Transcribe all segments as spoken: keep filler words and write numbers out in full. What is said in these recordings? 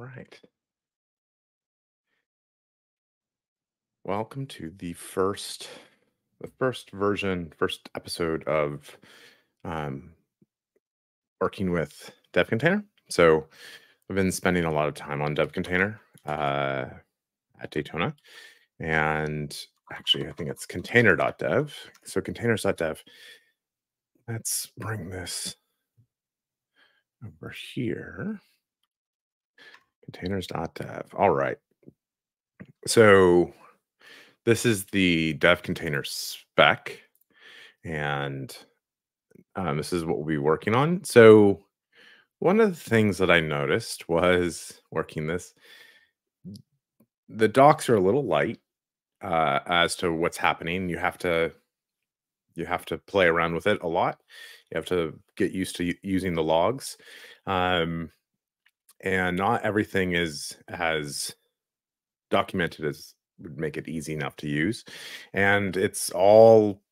Right. Welcome to the first, the first version, first episode of um, working with DevContainer. So I've been spending a lot of time on DevContainer uh, at Daytona, and actually I think it's container dot dev. So containers dot dev. Let's bring this over here. Containers dot dev. All right. So this is the dev container spec, and um, this is what we'll be working on. So one of the things that I noticed was working this, the docs are a little light uh, as to what's happening. You have to you have to play around with it a lot. You have to get used to using the logs. Um, And not everything is as documented as would make it easy enough to use, and it's all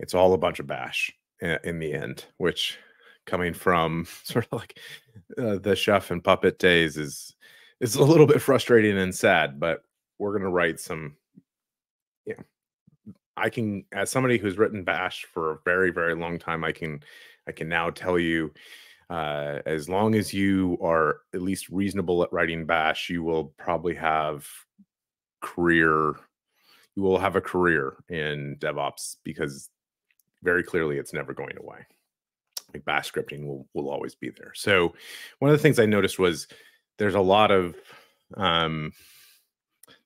it's all a bunch of bash in the end, which, coming from sort of like uh, the Chef and Puppet days, is is a little bit frustrating and sad. But we're gonna write some, you know, I can, as somebody who's written bash for a very very long time, I can I can now tell you. Uh, as long as you are at least reasonable at writing bash, you will probably have career, you will have a career in DevOps, because very clearly it's never going away. Like, bash scripting will, will always be there. So one of the things I noticed was there's a lot of, um,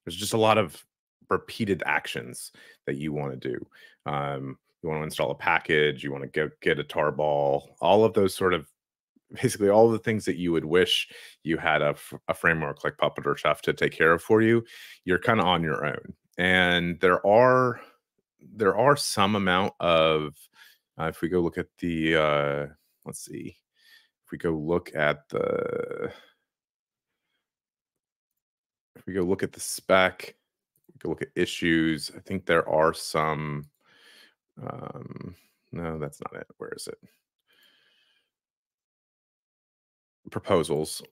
there's just a lot of repeated actions that you want to do. Um, you want to install a package, you want to go get a tarball, all of those sort of, basically all the things that you would wish you had a, a framework like Puppet or Chef to take care of for you, you're kind of on your own. And there are there are some amount of, uh, if we go look at the, uh, let's see, if we go look at the, if we go look at the spec, we go look at issues, I think there are some, um, no, that's not it, where is it? Proposals.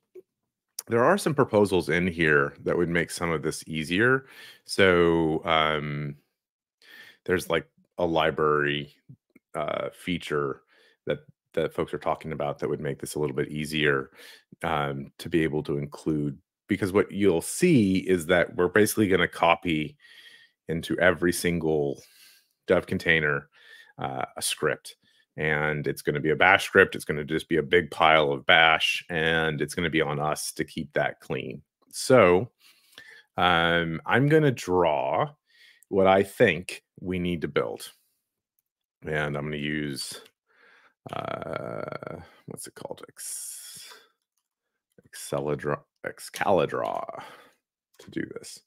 There are some proposals in here that would make some of this easier. So um, there's like a library uh, feature that that folks are talking about that would make this a little bit easier um, to be able to include, because what you'll see is that we're basically going to copy into every single dev container uh, a script. And it's going to be a bash script. It's going to just be a big pile of bash, and it's going to be on us to keep that clean. So um, I'm going to draw what I think we need to build. And I'm going to use, uh, what's it called? Ex Excalidraw, Excalidraw to do this.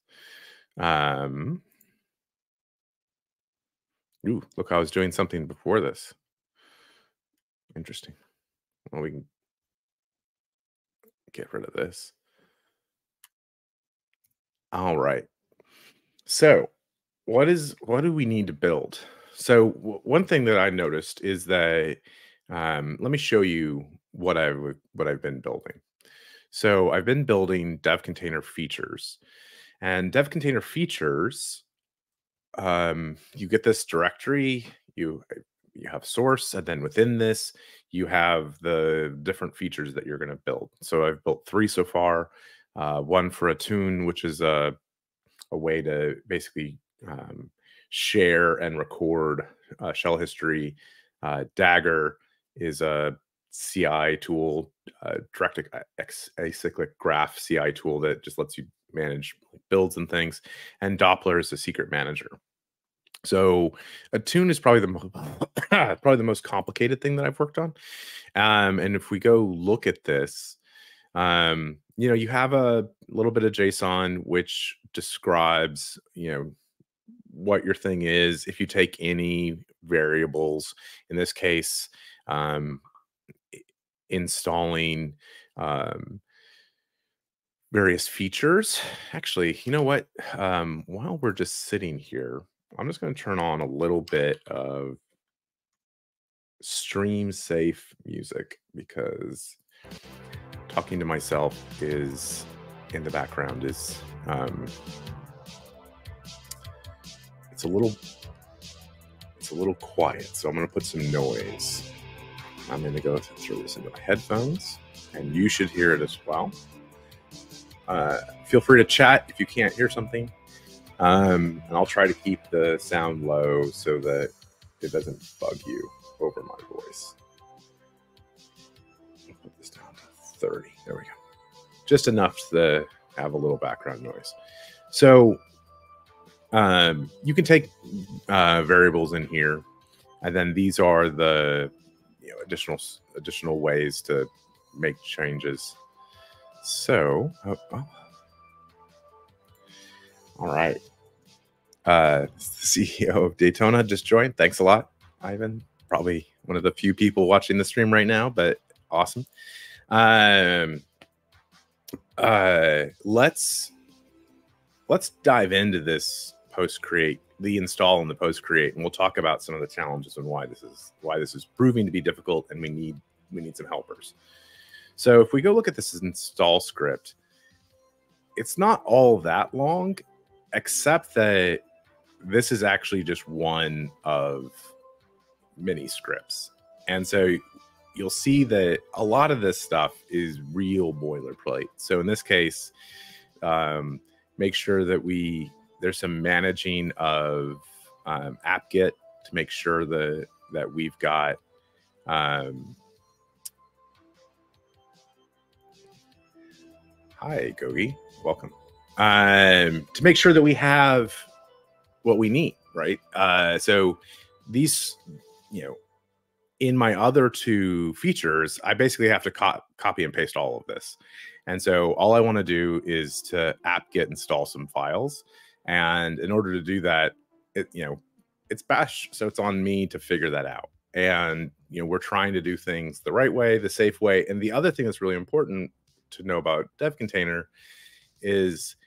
Um, ooh, look, I was doing something before this. Interesting. Well, we can get rid of this. All right. So what is, what do we need to build? So w one thing that I noticed is that, um, let me show you what I would, what I've been building. So I've been building dev container features, and dev container features, um, you get this directory, you, you have source, and then within this, you have the different features that you're going to build. So I've built three so far, uh, one for Atuin, which is a, a way to basically um, share and record uh, shell history. Uh, Dagger is a C I tool, uh, direct acyclic graph C I tool that just lets you manage builds and things. And Doppler is a secret manager. So Atuin is probably the most, probably the most complicated thing that I've worked on. Um, and if we go look at this, um, you know, you have a little bit of JSON, which describes, you know, what your thing is. If you take any variables, in this case, um, installing um, various features. Actually, you know what? Um, while we're just sitting here, I'm just going to turn on a little bit of stream safe music, because talking to myself is in the background is um, it's a little it's a little quiet, so I'm gonna put some noise. I'm gonna go through this into my headphones, and you should hear it as well. Uh, feel free to chat if you can't hear something, um, and I'll try to keep the sound low so that it doesn't bug you over my voice. I'll put this down to thirty. There we go. Just enough to have a little background noise. So um, you can take uh, variables in here, and then these are the you know, additional additional ways to make changes. So, oh, oh. all right. Uh, C E O of Daytona just joined. Thanks a lot, Ivan. Probably one of the few people watching the stream right now, but awesome. Um, uh, let's let's dive into this post create, the install and the post create, and we'll talk about some of the challenges and why this is why this is proving to be difficult, and we need we need some helpers. So if we go look at this install script, it's not all that long, except that this is actually just one of many scripts. And so you'll see that a lot of this stuff is real boilerplate. So in this case, um, make sure that we, there's some managing of um, apt-get to make sure that, that we've got, um, hi, Gogi. Welcome. Um, to make sure that we have what we need, right? Uh, so these, you know, in my other two features, I basically have to co copy and paste all of this. And so all I want to do is to apt-get install some files. And in order to do that, it, you know, it's bash. So it's on me to figure that out. And, you know, we're trying to do things the right way, the safe way. And the other thing that's really important to know about DevContainer is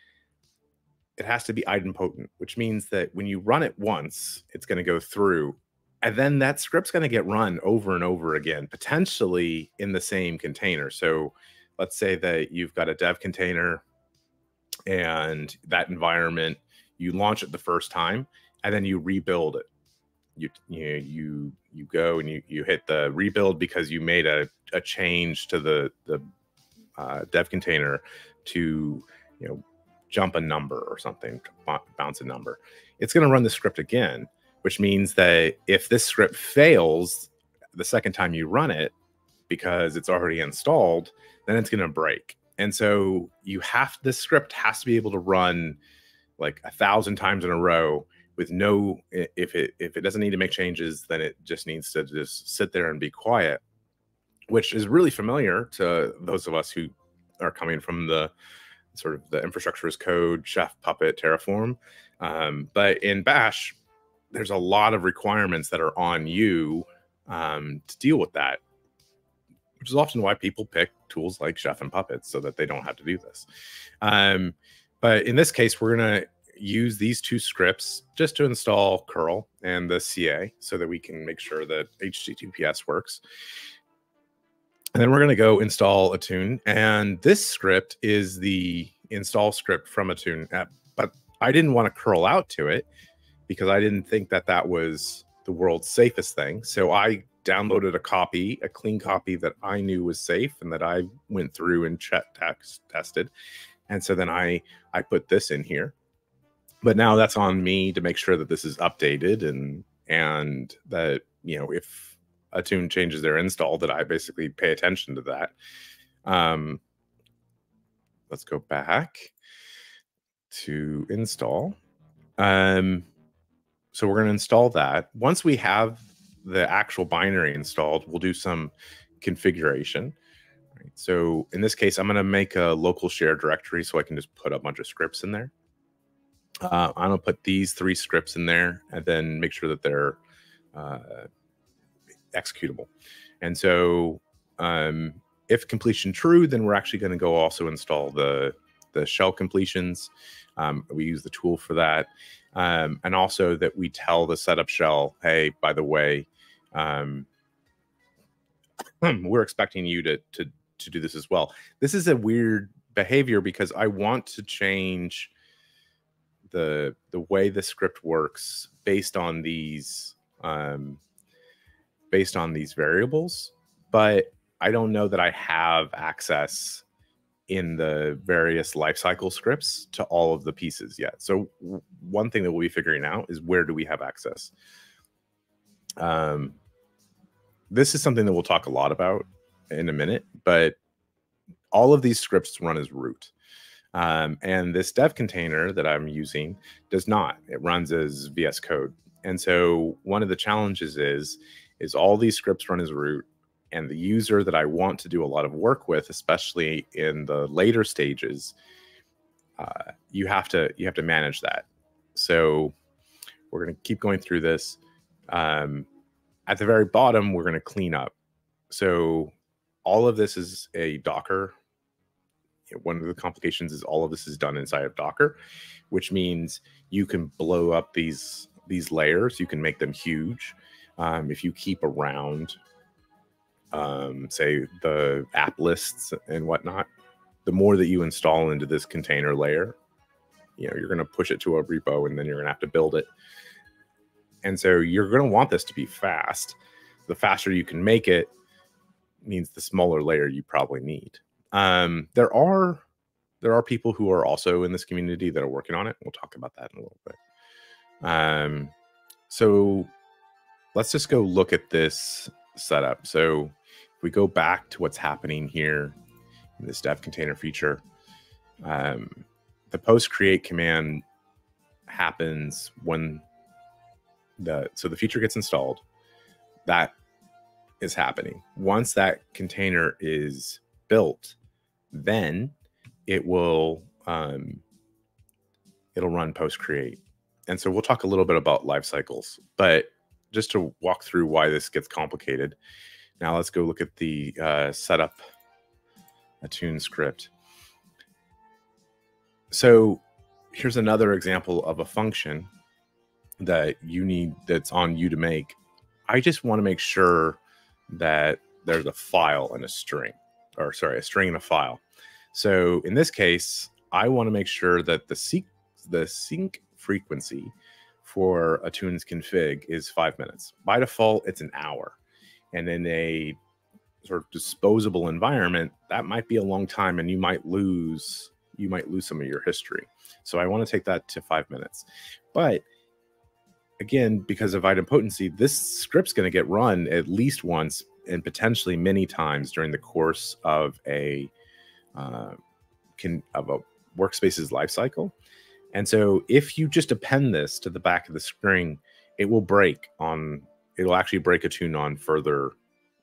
it has to be idempotent, which means that when you run it once, it's going to go through, and then that script's going to get run over and over again, potentially in the same container. So let's say that you've got a dev container and that environment, you launch it the first time and then you rebuild it. You you you, you go and you, you hit the rebuild because you made a, a change to the the Uh, dev container to, you know, jump a number or something, bounce a number. It's going to run the script again, which means that if this script fails the second time you run it, because it's already installed, then it's going to break. And so you have, this script has to be able to run like a thousand times in a row with no, if it, if it doesn't need to make changes, then it just needs to just sit there and be quiet, which is really familiar to those of us who are coming from the sort of the infrastructure as code, Chef, Puppet, Terraform. Um, but in Bash, there's a lot of requirements that are on you um, to deal with that, which is often why people pick tools like Chef and Puppet so that they don't have to do this. Um, but in this case, we're gonna use these two scripts just to install curl and the C A so that we can make sure that H T T P S works. And then we're going to go install Atuin, and this script is the install script from Atuin app. But I didn't want to curl out to it because I didn't think that that was the world's safest thing. So I downloaded a copy, a clean copy that I knew was safe and that I went through and checked, text, tested. And so then I, I put this in here. But now that's on me to make sure that this is updated and and that, you know, if Atuin changes their install, that I basically pay attention to that. Um, let's go back to install. Um, so we're going to install that. Once we have the actual binary installed, we'll do some configuration. Right, so in this case, I'm going to make a local shared directory so I can just put a bunch of scripts in there. Uh, I'm going to put these three scripts in there and then make sure that they're uh, executable. And so um, if completion true, then we're actually going to go also install the, the shell completions. Um, we use the tool for that. Um, and also that we tell the setup shell, hey, by the way, um, we're expecting you to, to, to do this as well. This is a weird behavior because I want to change the the way the script works based on these um, based on these variables, but I don't know that I have access in the various lifecycle scripts to all of the pieces yet. So one thing that we'll be figuring out is where do we have access? Um, this is something that we'll talk a lot about in a minute, but all of these scripts run as root. Um, and this dev container that I'm using does not. It runs as V S Code. And so one of the challenges is, is all these scripts run as root. And the user that I want to do a lot of work with, especially in the later stages, uh, you have to you have to manage that. So we're going to keep going through this. Um, at the very bottom, we're going to clean up. So all of this is a Docker. One of the complications is all of this is done inside of Docker, which means you can blow up these these layers. You can make them huge um, if you keep around. Um, say the app lists and whatnot, the more that you install into this container layer, you know, you're going to push it to a repo and then you're going to have to build it. And so you're going to want this to be fast. The faster you can make it means the smaller layer you probably need. Um, there are, there are people who are also in this community that are working on it. We'll talk about that in a little bit. Um, so let's just go look at this setup. So if we go back to what's happening here in this dev container feature, um, the post create command happens when the, so the feature gets installed. That is happening. Once that container is built, then it will, um, it'll run post create. And so we'll talk a little bit about life cycles, but just to walk through why this gets complicated. Now let's go look at the uh, setup Atuin script. So here's another example of a function that you need, that's on you to make. I just want to make sure that there's a file and a string, or sorry, a string and a file. So in this case, I want to make sure that the sync, the sync frequency for Atuin's config is five minutes. By default, it's an hour. And in a sort of disposable environment, that might be a long time and you might lose, you might lose some of your history. So I want to take that to five minutes. But again, because of idempotency, this script's going to get run at least once and potentially many times during the course of a, uh, can, of a workspace's lifecycle. And so if you just append this to the back of the string, it will break on, it'll actually break Atuin on further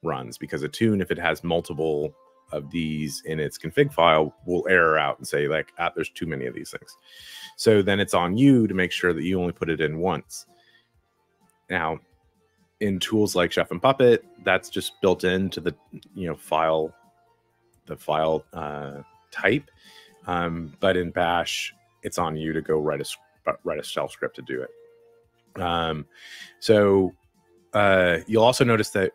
runs, because Atuin, if it has multiple of these in its config file, will error out and say like, ah, there's too many of these things. So then it's on you to make sure that you only put it in once. Now in tools like Chef and Puppet, that's just built into the, you know, file, the file uh, type. Um, but in Bash, it's on you to go write a write a shell script to do it. Um, so uh, you'll also notice that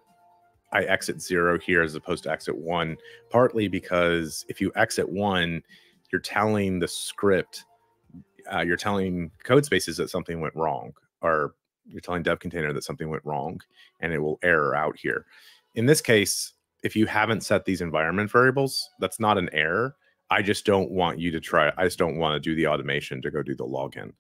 I exit zero here as opposed to exit one, partly because if you exit one, you're telling the script, uh, you're telling CodeSpaces that something went wrong, or you're telling dev container that something went wrong, and it will error out here. In this case, if you haven't set these environment variables, that's not an error. I just don't want you to try. I just don't want to do the automation to go do the login.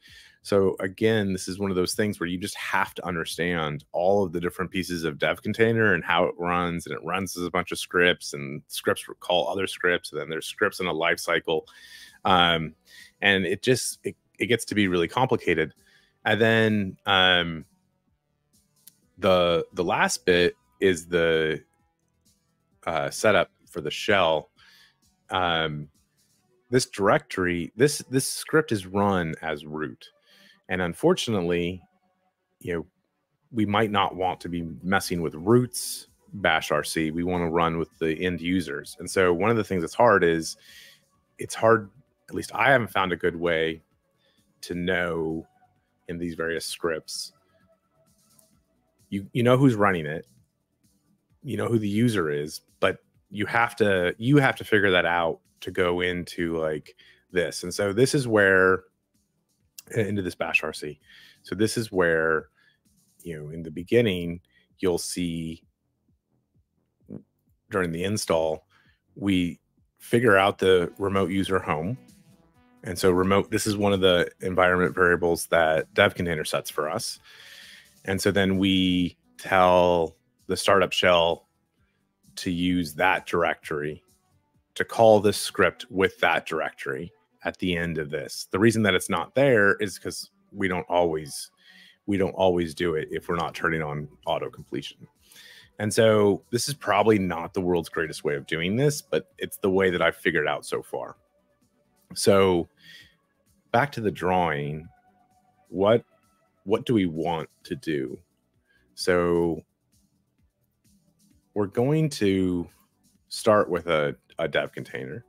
So again, this is one of those things where you just have to understand all of the different pieces of dev container and how it runs. And it runs as a bunch of scripts, and scripts call other scripts. And then there's scripts in a life cycle. Um, and it just, it, it gets to be really complicated. And then um, the, the last bit is the uh, setup for the shell. Um, This directory, this this script is run as root, and unfortunately, you know, we might not want to be messing with root's bash R C. We want to run with the end users, and so one of the things that's hard is it's hard. At least I haven't found a good way to know in these various scripts. You you know who's running it, you know who the user is, but you have to you have to figure that out to go into like this. And so this is where into this bash R C. So this is where, you know, in the beginning, you'll see during the install, we figure out the remote user home. And so remote, this is one of the environment variables that DevContainer sets for us. And so then we tell the startup shell to use that directory, to call this script with that directory at the end of this. The reason that it's not there is because we don't always we don't always do it if we're not turning on auto completion. And so this is probably not the world's greatest way of doing this, but it's the way that I've figured out so far. So back to the drawing, what what do we want to do? So we're going to start with a, a dev container.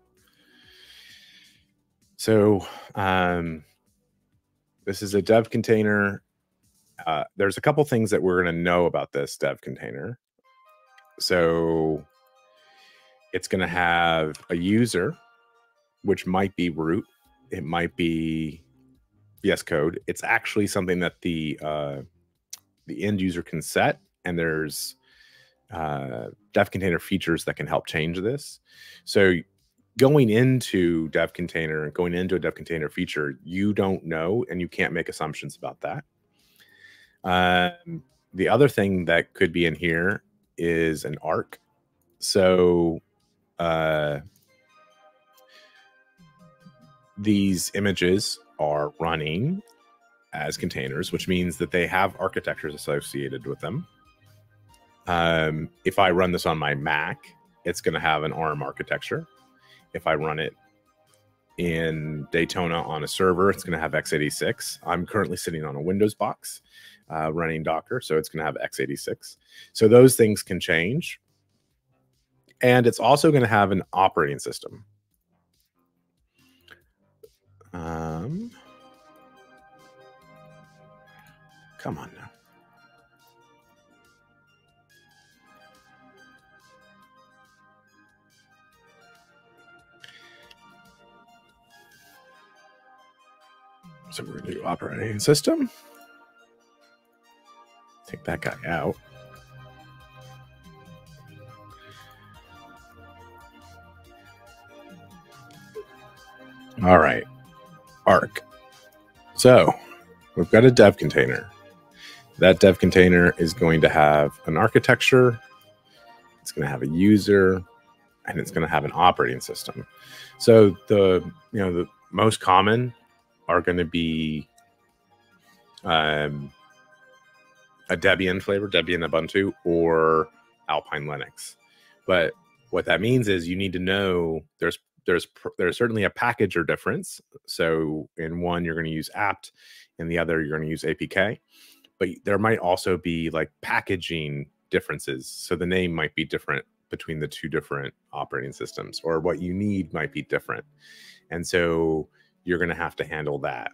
So um, this is a dev container. Uh, there's a couple things that we're going to know about this dev container. So it's going to have a user, which might be root. It might be V S Code. It's actually something that the uh, the end user can set, and there's uh, dev container features that can help change this. So going into dev container and going into a dev container feature, you don't know, and you can't make assumptions about that. Um, the other thing that could be in here is an arc. So uh, these images are running as containers, which means that they have architectures associated with them. Um, if I run this on my Mac, it's going to have an ARM architecture. If I run it in Daytona on a server, it's going to have x eighty-six. I'm currently sitting on a Windows box uh, running Docker, so it's going to have x eighty-six. So those things can change. And it's also going to have an operating system. Um, come on now. So we're going to do operating system. Take that guy out. All right, arc. So we've got a dev container. That dev container is going to have an architecture. It's going to have a user, and it's going to have an operating system. So the, you know, the most common are going to be um, a Debian flavor, Debian Ubuntu, or Alpine Linux. But what that means is you need to know there's there's there's certainly a package or difference. So in one you're going to use apt, in the other you're going to use A P K. But there might also be like packaging differences. So the name might be different between the two different operating systems, or what you need might be different, and so you're going to have to handle that.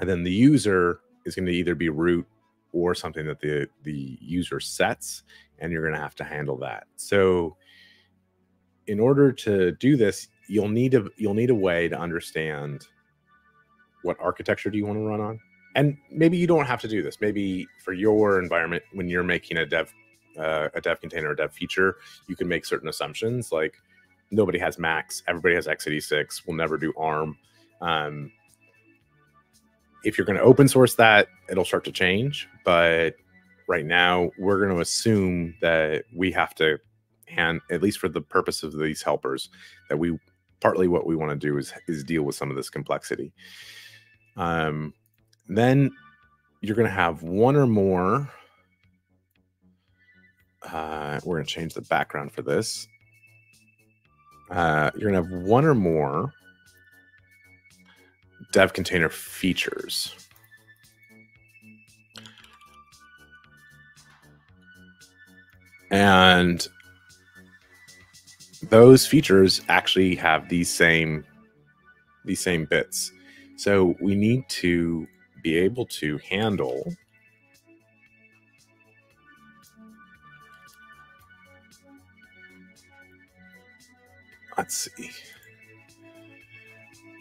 And then the user is going to either be root or something that the, the user sets, and you're going to have to handle that. So in order to do this, you'll need a, you'll need a way to understand what architecture do you want to run on. And maybe you don't have to do this. Maybe for your environment, when you're making a dev, uh, a dev container, a dev feature, you can make certain assumptions like nobody has Macs, everybody has x eighty-six, we'll never do ARM. Um, if you're going to open source that, it'll start to change. But right now, we're going to assume that we have to, and at least for the purpose of these helpers, that we partly what we want to do is is deal with some of this complexity. Um, then you're going to have one or more. Uh, we're going to change the background for this. Uh, you're going to have one or more dev container features. And those features actually have these same, these same bits. So we need to be able to handle Let's see.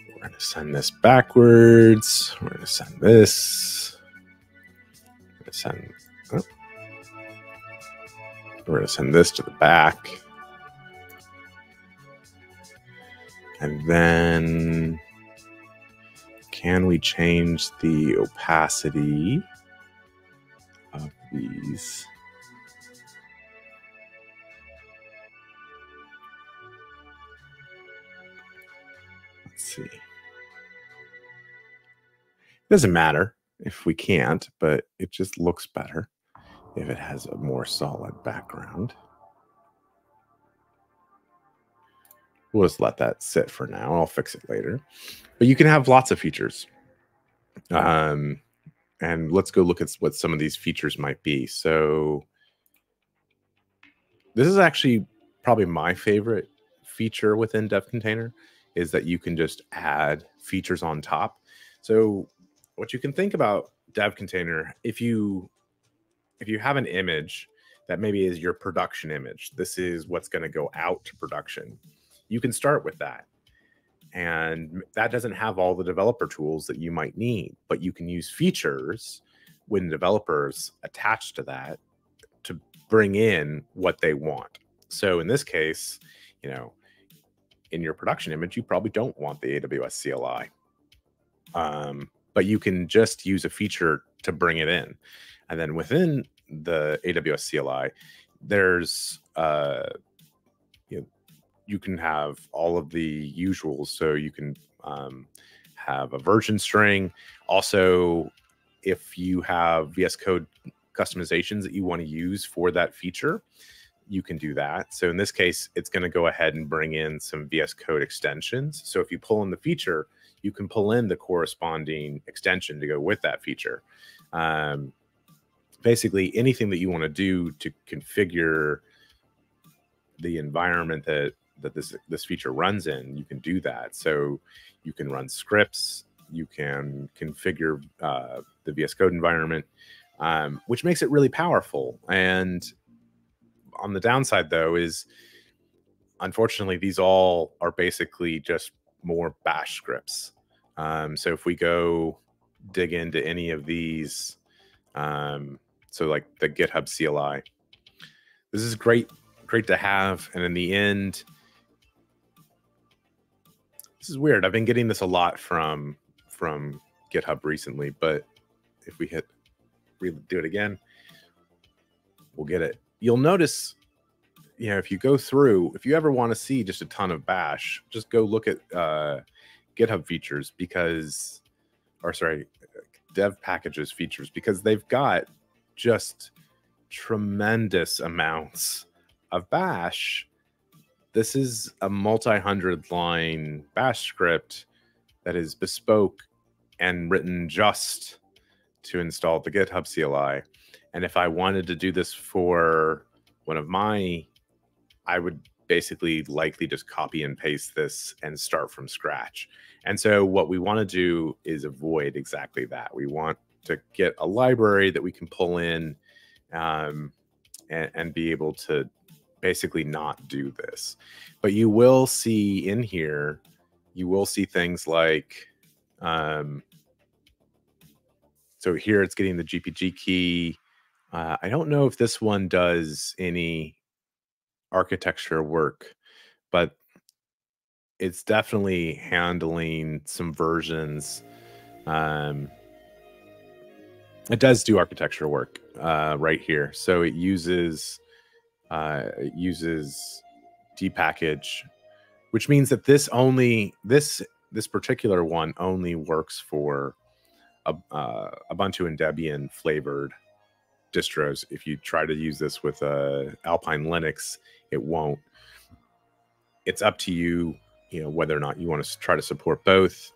We're going to send this backwards. We're going to send this. We're going to send, oh. We're going to send this to the back. And then can we change the opacity of these? Let's see. It doesn't matter if we can't, but it just looks better if it has a more solid background. We'll just let that sit for now. I'll fix it later. But you can have lots of features. Um, and let's go look at what some of these features might be. So this is actually probably my favorite feature within DevContainer, is that you can just add features on top. So what you can think about DevContainer, if you, if you have an image that maybe is your production image, this is what's going to go out to production. You can start with that. And that doesn't have all the developer tools that you might need, but you can use features when developers attach to that to bring in what they want. So in this case, you know, in your production image, you probably don't want the A W S C L I, um, but you can just use a feature to bring it in. And then within the A W S C L I, there's, uh, you know, you can have all of the usuals. So you can um, have a version string. Also, if you have V S Code customizations that you want to use for that feature, you can do that. So in this case, it's going to go ahead and bring in some V S Code extensions. So if you pull in the feature, you can pull in the corresponding extension to go with that feature. Um, basically, anything that you want to do to configure the environment that that this this feature runs in, you can do that. So you can run scripts, you can configure uh, the V S Code environment, um, which makes it really powerful. And on the downside, though, is unfortunately, these all are basically just more bash scripts. Um, so if we go dig into any of these, um, so like the GitHub C L I, this is great, great to have. And in the end, this is weird. I've been getting this a lot from from GitHub recently, but if we hit do it again, we'll get it. You'll notice, you know, if you go through, if you ever want to see just a ton of bash, just go look at uh, GitHub features because, or sorry, dev packages features, because they've got just tremendous amounts of bash. This is a multi-hundred line bash script that is bespoke and written just to install the GitHub C L I. And if I wanted to do this for one of my, I would basically likely just copy and paste this and start from scratch. And so what we want to do is avoid exactly that. We want to get a library that we can pull in um, and, and be able to basically not do this. But you will see in here, you will see things like, um, so here it's getting the G P G key. Uh, I don't know if this one does any architecture work, but it's definitely handling some versions. Um, it does do architecture work uh, right here. So it uses Uh, it uses dpackage, which means that this only this this particular one only works for uh, uh, Ubuntu and Debian flavored distros. If you try to use this with uh, Alpine Linux, it won't. It's up to you, you know, whether or not you want to try to support both.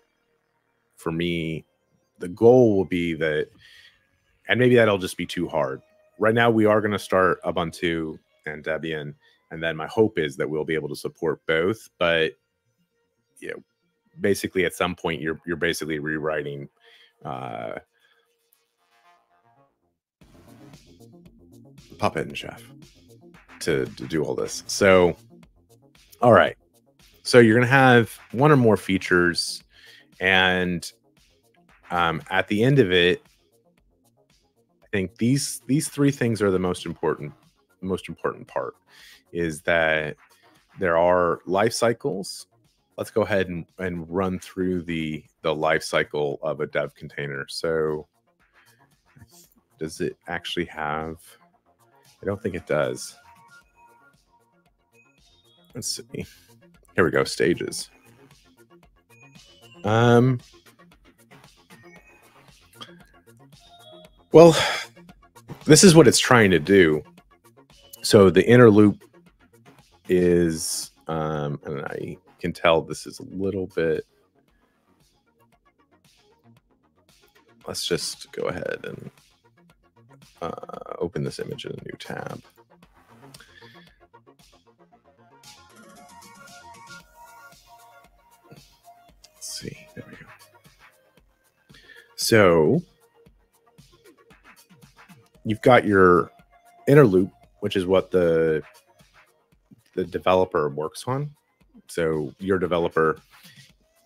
For me, the goal will be that, and maybe that'll just be too hard. Right now, we are going to start Ubuntu and Debian, and then my hope is that we'll be able to support both. But you know, basically, at some point, you're you're basically rewriting uh, Puppet and Chef. to, to do all this. So, all right. So you're going to have one or more features, and um, at the end of it, I think these these three things are the most important. Most important part is that there are life cycles. Let's go ahead and, and run through the the life cycle of a dev container. So, does it actually have? I don't think it does. Let's see. Here we go, stages. Um, well, this is what it's trying to do. So the inner loop is, um, and I can tell this is a little bit, let's just go ahead and uh, open this image in a new tab. There we go. So you've got your inner loop, which is what the the developer works on. So your developer,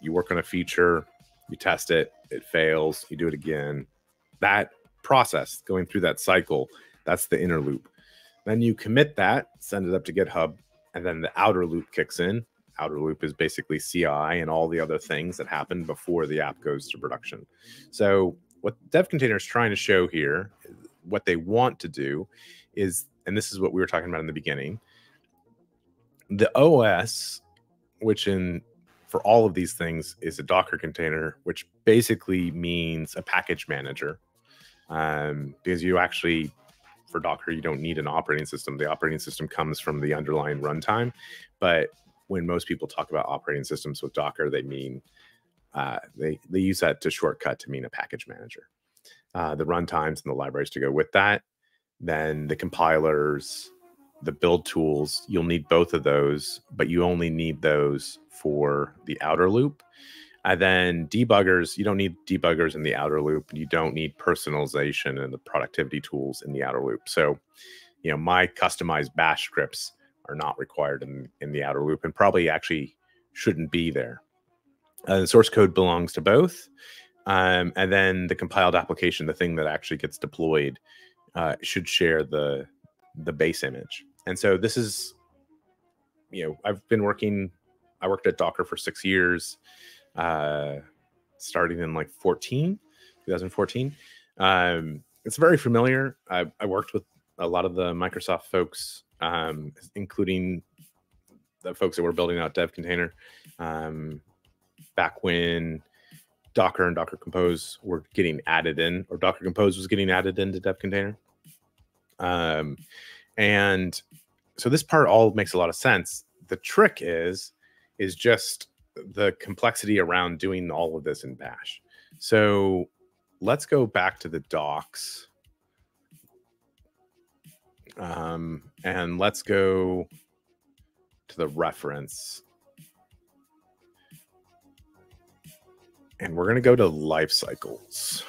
you work on a feature, you test it, it fails, you do it again. That process, going through that cycle, that's the inner loop. Then you commit that, send it up to GitHub, and then the outer loop kicks in. Outer loop is basically C I and all the other things that happen before the app goes to production. So what DevContainer is trying to show here, what they want to do is, and this is what we were talking about in the beginning, the O S, which in for all of these things is a Docker container, which basically means a package manager, um, because you actually, for Docker, you don't need an operating system. The operating system comes from the underlying runtime, but when most people talk about operating systems with Docker, they mean uh, they, they use that to shortcut to mean a package manager. Uh, the runtimes and the libraries to go with that, then the compilers, the build tools, you'll need both of those, but you only need those for the outer loop. And then debuggers, you don't need debuggers in the outer loop. You don't need personalization and the productivity tools in the outer loop. So, you know, my customized bash scripts are not required in, in the outer loop, and probably actually shouldn't be there. Uh, the source code belongs to both. Um, and then the compiled application, the thing that actually gets deployed, uh, should share the, the base image. And so this is, you know, I've been working, I worked at Docker for six years, uh, starting in like fourteen, twenty fourteen. Um, it's very familiar. I, I worked with a lot of the Microsoft folks, um, including the folks that were building out DevContainer, um, back when Docker and Docker Compose were getting added in, or Docker Compose was getting added into DevContainer. Um, and so this part all makes a lot of sense. The trick is, is just the complexity around doing all of this in Bash. So let's go back to the docs. Um, and let's go to the reference, and we're going to go to life cycles.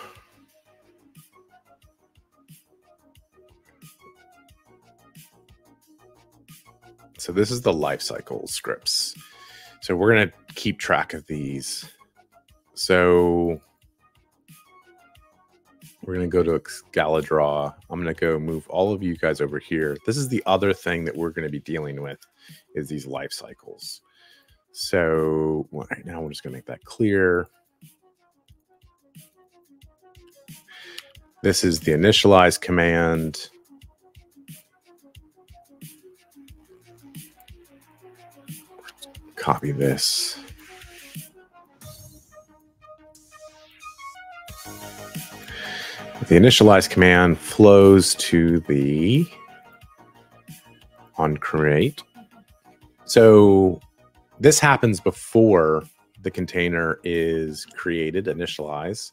So this is the life cycle scripts. So we're going to keep track of these. So we're going to go to Excalidraw. I'm going to go move all of you guys over here. This is the other thing that we're going to be dealing with, is these life cycles. So well, right now we're just going to make that clear. This is the initialize command. Copy this. The initialize command flows to the on create. So this happens before the container is created, initialize.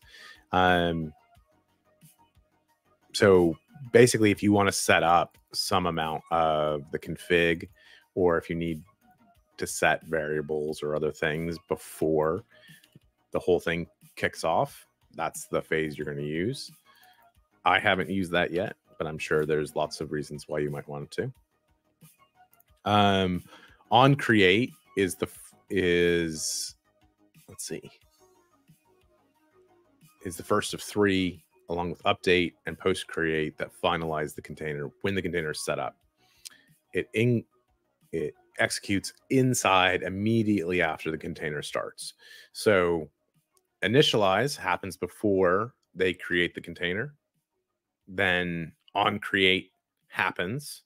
Um, so basically, if you want to set up some amount of the config, or if you need to set variables or other things before the whole thing kicks off, that's the phase you're going to use. I haven't used that yet, but I'm sure there's lots of reasons why you might want to. Um, on create is the is let's see is the first of three, along with update and post create, that finalize the container when the container is set up. It in it executes inside immediately after the container starts. So initialize happens before they create the container. Then on create happens,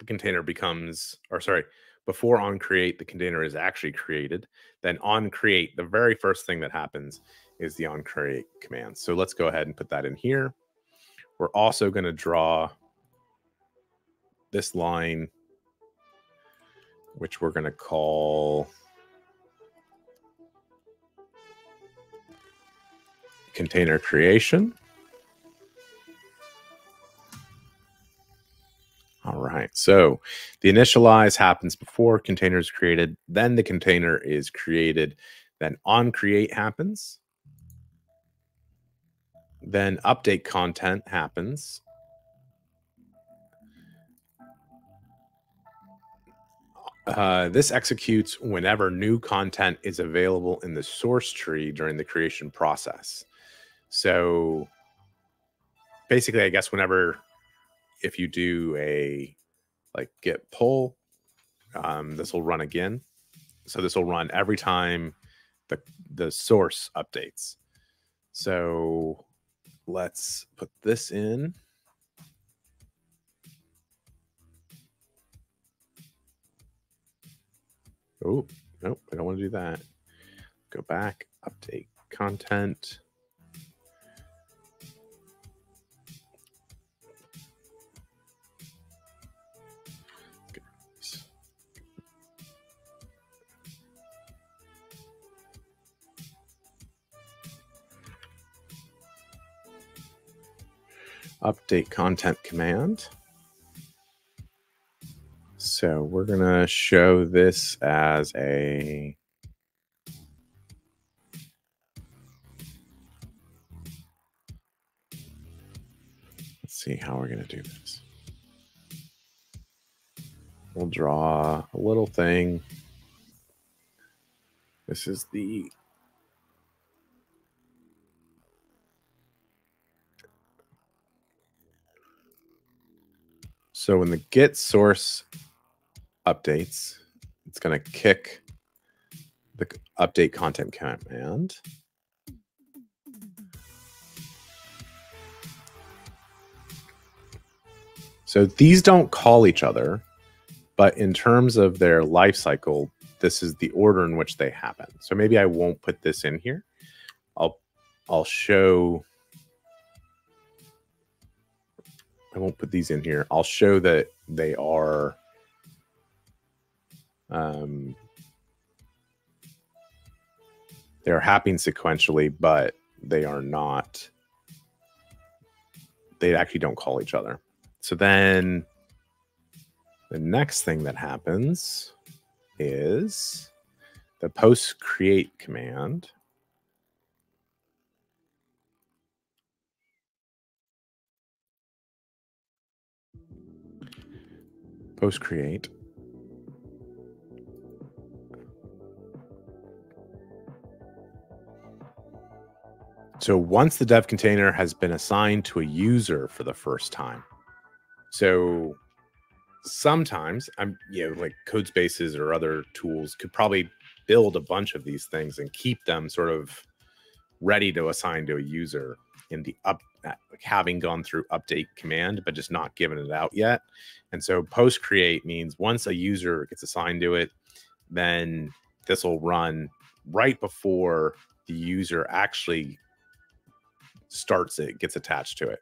the container becomes, or sorry, before on create, the container is actually created. Then on create, the very first thing that happens is the on create command. So let's go ahead and put that in here. We're also going to draw this line, which we're going to call container creation. All right, so the initialize happens before container is created, then the container is created, then on create happens, then update content happens, Uh, this executes whenever new content is available in the source tree during the creation process. So basically, I guess whenever, if you do a like git pull, um, this will run again. So this will run every time the, the source updates. So let's put this in. Oh, nope, I don't want to do that. Go back, update content. Update content command. So we're going to show this as a let's see how we're going to do this. We'll draw a little thing. This is the so when the git source updates, it's going to kick the update content command. So these don't call each other, but in terms of their life cycle, this is the order in which they happen. So maybe I won't put this in here. I'll I'll show I won't put these in here. I'll show that they are Um, they're happening sequentially, but they are not, they actually don't call each other. So then the next thing that happens is the post create command. Post create. So once the dev container has been assigned to a user for the first time. So sometimes I'm, you know, like CodeSpaces or other tools could probably build a bunch of these things and keep them sort of ready to assign to a user in the up, like having gone through update command, but just not giving it out yet. And so post create means once a user gets assigned to it, then this will run right before the user actually starts it, gets attached to it.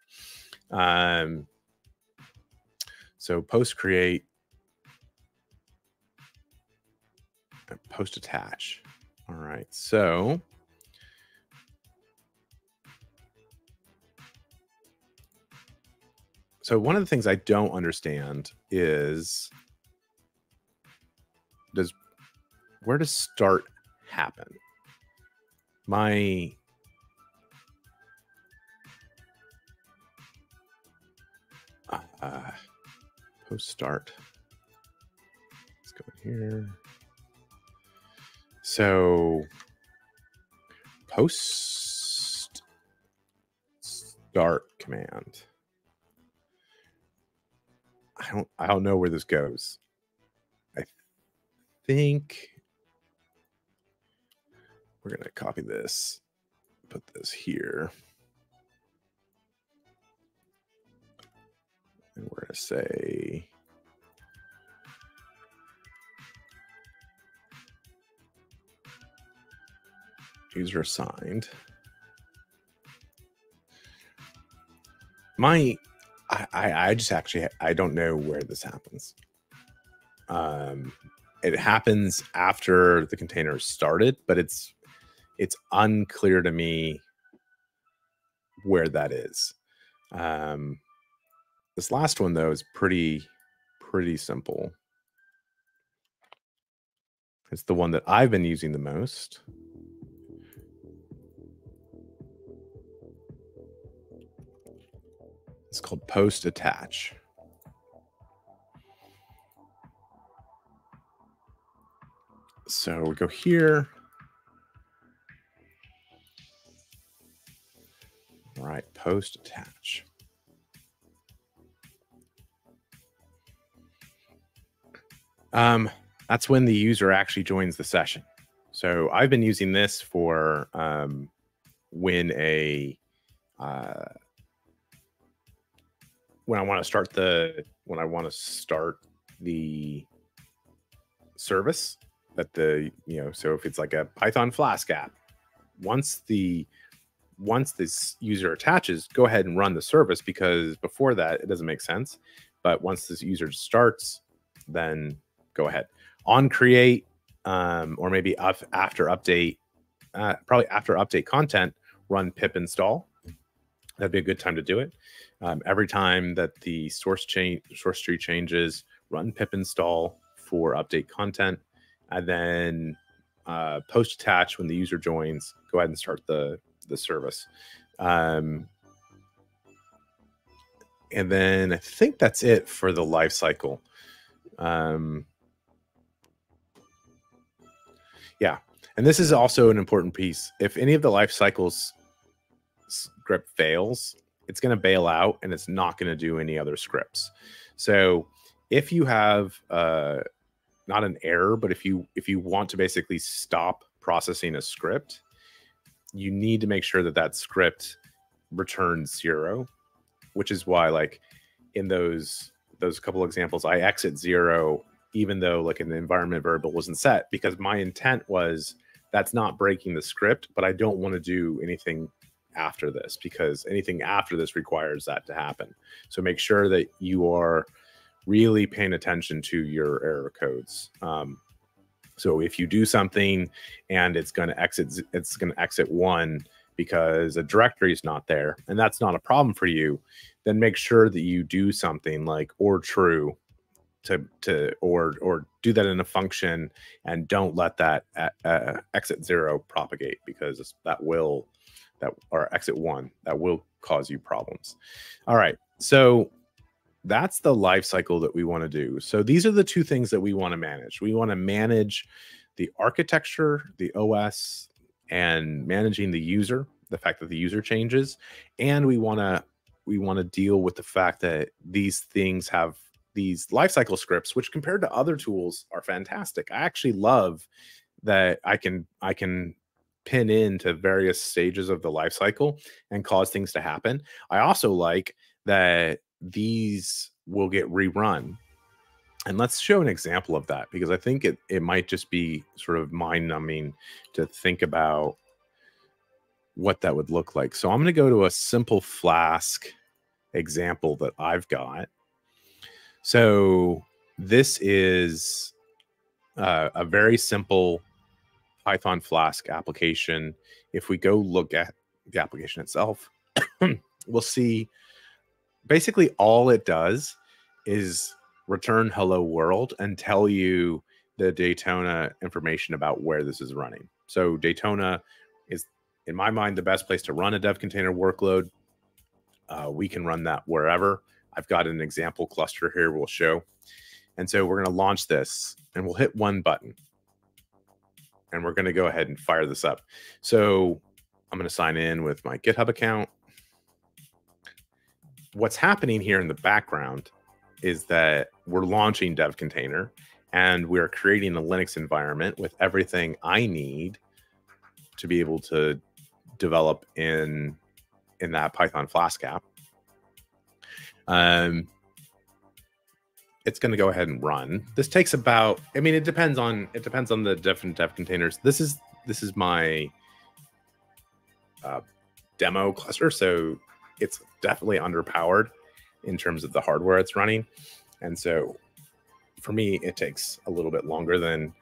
Um, so post create, post attach. All right, so so one of the things I don't understand is does where does start happen? My Uh, post start. go in here. So post start command. I don't I don't know where this goes. I think we're gonna copy this, put this here. And we're gonna say user assigned. My I, I, I just actually I don't know where this happens. Um, it happens after the container started, but it's it's unclear to me where that is. Um, this last one though is pretty pretty simple. It's the one that I've been using the most. It's called post attach. So we go here. All right, post attach. Um, that's when the user actually joins the session. So I've been using this for um, when a uh, When I want to start the when I want to start the service that the you know so if it's like a Python Flask app, once the once this user attaches, go ahead and run the service, because before that it doesn't make sense. But once this user starts, then go ahead on create um, or maybe up after update, uh, probably after update content, run pip install. That'd be a good time to do it. Um, every time that the source change, source tree changes, run pip install for update content, and then uh, post attach when the user joins. Go ahead and start the the service, um, and then I think that's it for the lifecycle. Um, yeah, and this is also an important piece. If any of the life cycles script fails, it's going to bail out and it's not going to do any other scripts. So if you have uh, not an error, but if you if you want to basically stop processing a script, you need to make sure that that script returns zero, which is why, like in those those couple examples, I exit zero, even though like an environment variable wasn't set, because my intent was that's not breaking the script, but I don't want to do anything after this, because anything after this requires that to happen. So make sure that you are really paying attention to your error codes. Um, so if you do something and it's going to exit, it's going to exit one because a directory is not there, and that's not a problem for you, then make sure that you do something like or true to to or or do that in a function, and don't let that uh, exit zero propagate, because that will that or exit one, that will cause you problems. All right, so that's the life cycle that we want to do. So these are the two things that we want to manage. We want to manage the architecture, the O S, and managing the user, the fact that the user changes. And we want to we want to deal with the fact that these things have these lifecycle scripts, which compared to other tools are fantastic. I actually love that I can I can pin into various stages of the life cycle and cause things to happen. I also like that these will get rerun. And let's show an example of that, because I think it, it might just be sort of mind-numbing to think about what that would look like. So I'm going to go to a simple Flask example that I've got. So this is uh, a very simple Python Flask application. If we go look at the application itself, we'll see basically all it does is return hello world and tell you the Daytona information about where this is running. So Daytona is, in my mind, the best place to run a dev container workload. Uh, we can run that wherever. I've got an example cluster here we'll show. And so we're going to launch this. and we'll hit one button. And we're going to go ahead and fire this up. So I'm going to sign in with my GitHub account. What's happening here in the background is that we're launching DevContainer, and we're creating a Linux environment with everything I need to be able to develop in, in that Python Flask app. Um, it's going to go ahead and run. This takes about, I mean, it depends on, it depends on the different dev containers. This is, this is my uh, demo cluster. So it's definitely underpowered in terms of the hardware it's running. And so for me, it takes a little bit longer than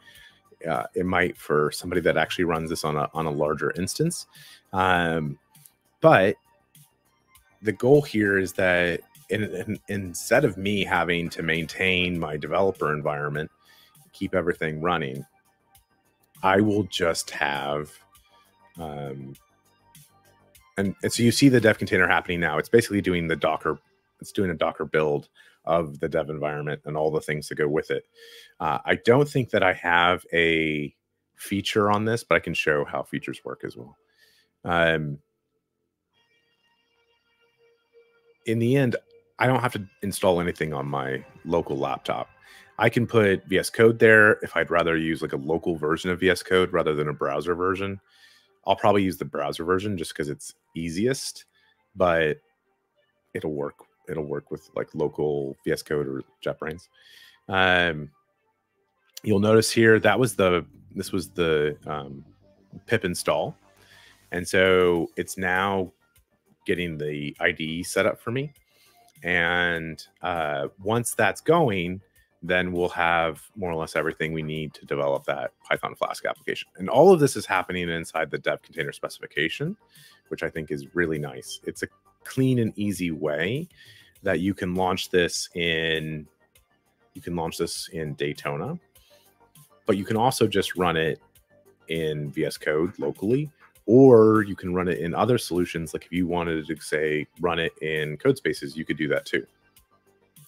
uh, it might for somebody that actually runs this on a, on a larger instance. Um, but the goal here is that In, in, instead of me having to maintain my developer environment, keep everything running, I will just have, um, and, and so you see the dev container happening now. It's basically doing the Docker, it's doing a Docker build of the dev environment and all the things that go with it. Uh, I don't think that I have a feature on this, but I can show how features work as well. Um, in the end, I don't have to install anything on my local laptop. I can put V S Code there if I'd rather use like a local version of V S Code rather than a browser version. I'll probably use the browser version just because it's easiest, but it'll work. It'll work with like local V S Code or JetBrains. Um, you'll notice here that was the this was the um, pip install, and so it's now getting the I D E set up for me. And uh, once that's going, then we'll have more or less everything we need to develop that Python Flask application. And all of this is happening inside the dev container specification, which I think is really nice. It's a clean and easy way that you can launch this in, you can launch this in Daytona, but you can also just run it in V S Code locally, or you can run it in other solutions. Like if you wanted to say, run it in CodeSpaces, you could do that too.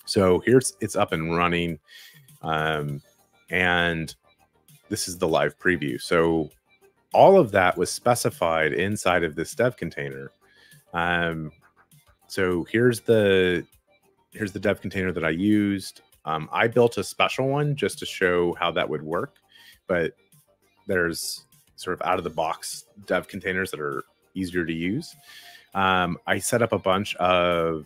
So here's, it's up and running. Um, and this is the live preview. So all of that was specified inside of this dev container. Um, so here's the, here's the dev container that I used. Um, I built a special one just to show how that would work, but there's sort of out of the box dev containers that are easier to use. Um, I set up a bunch of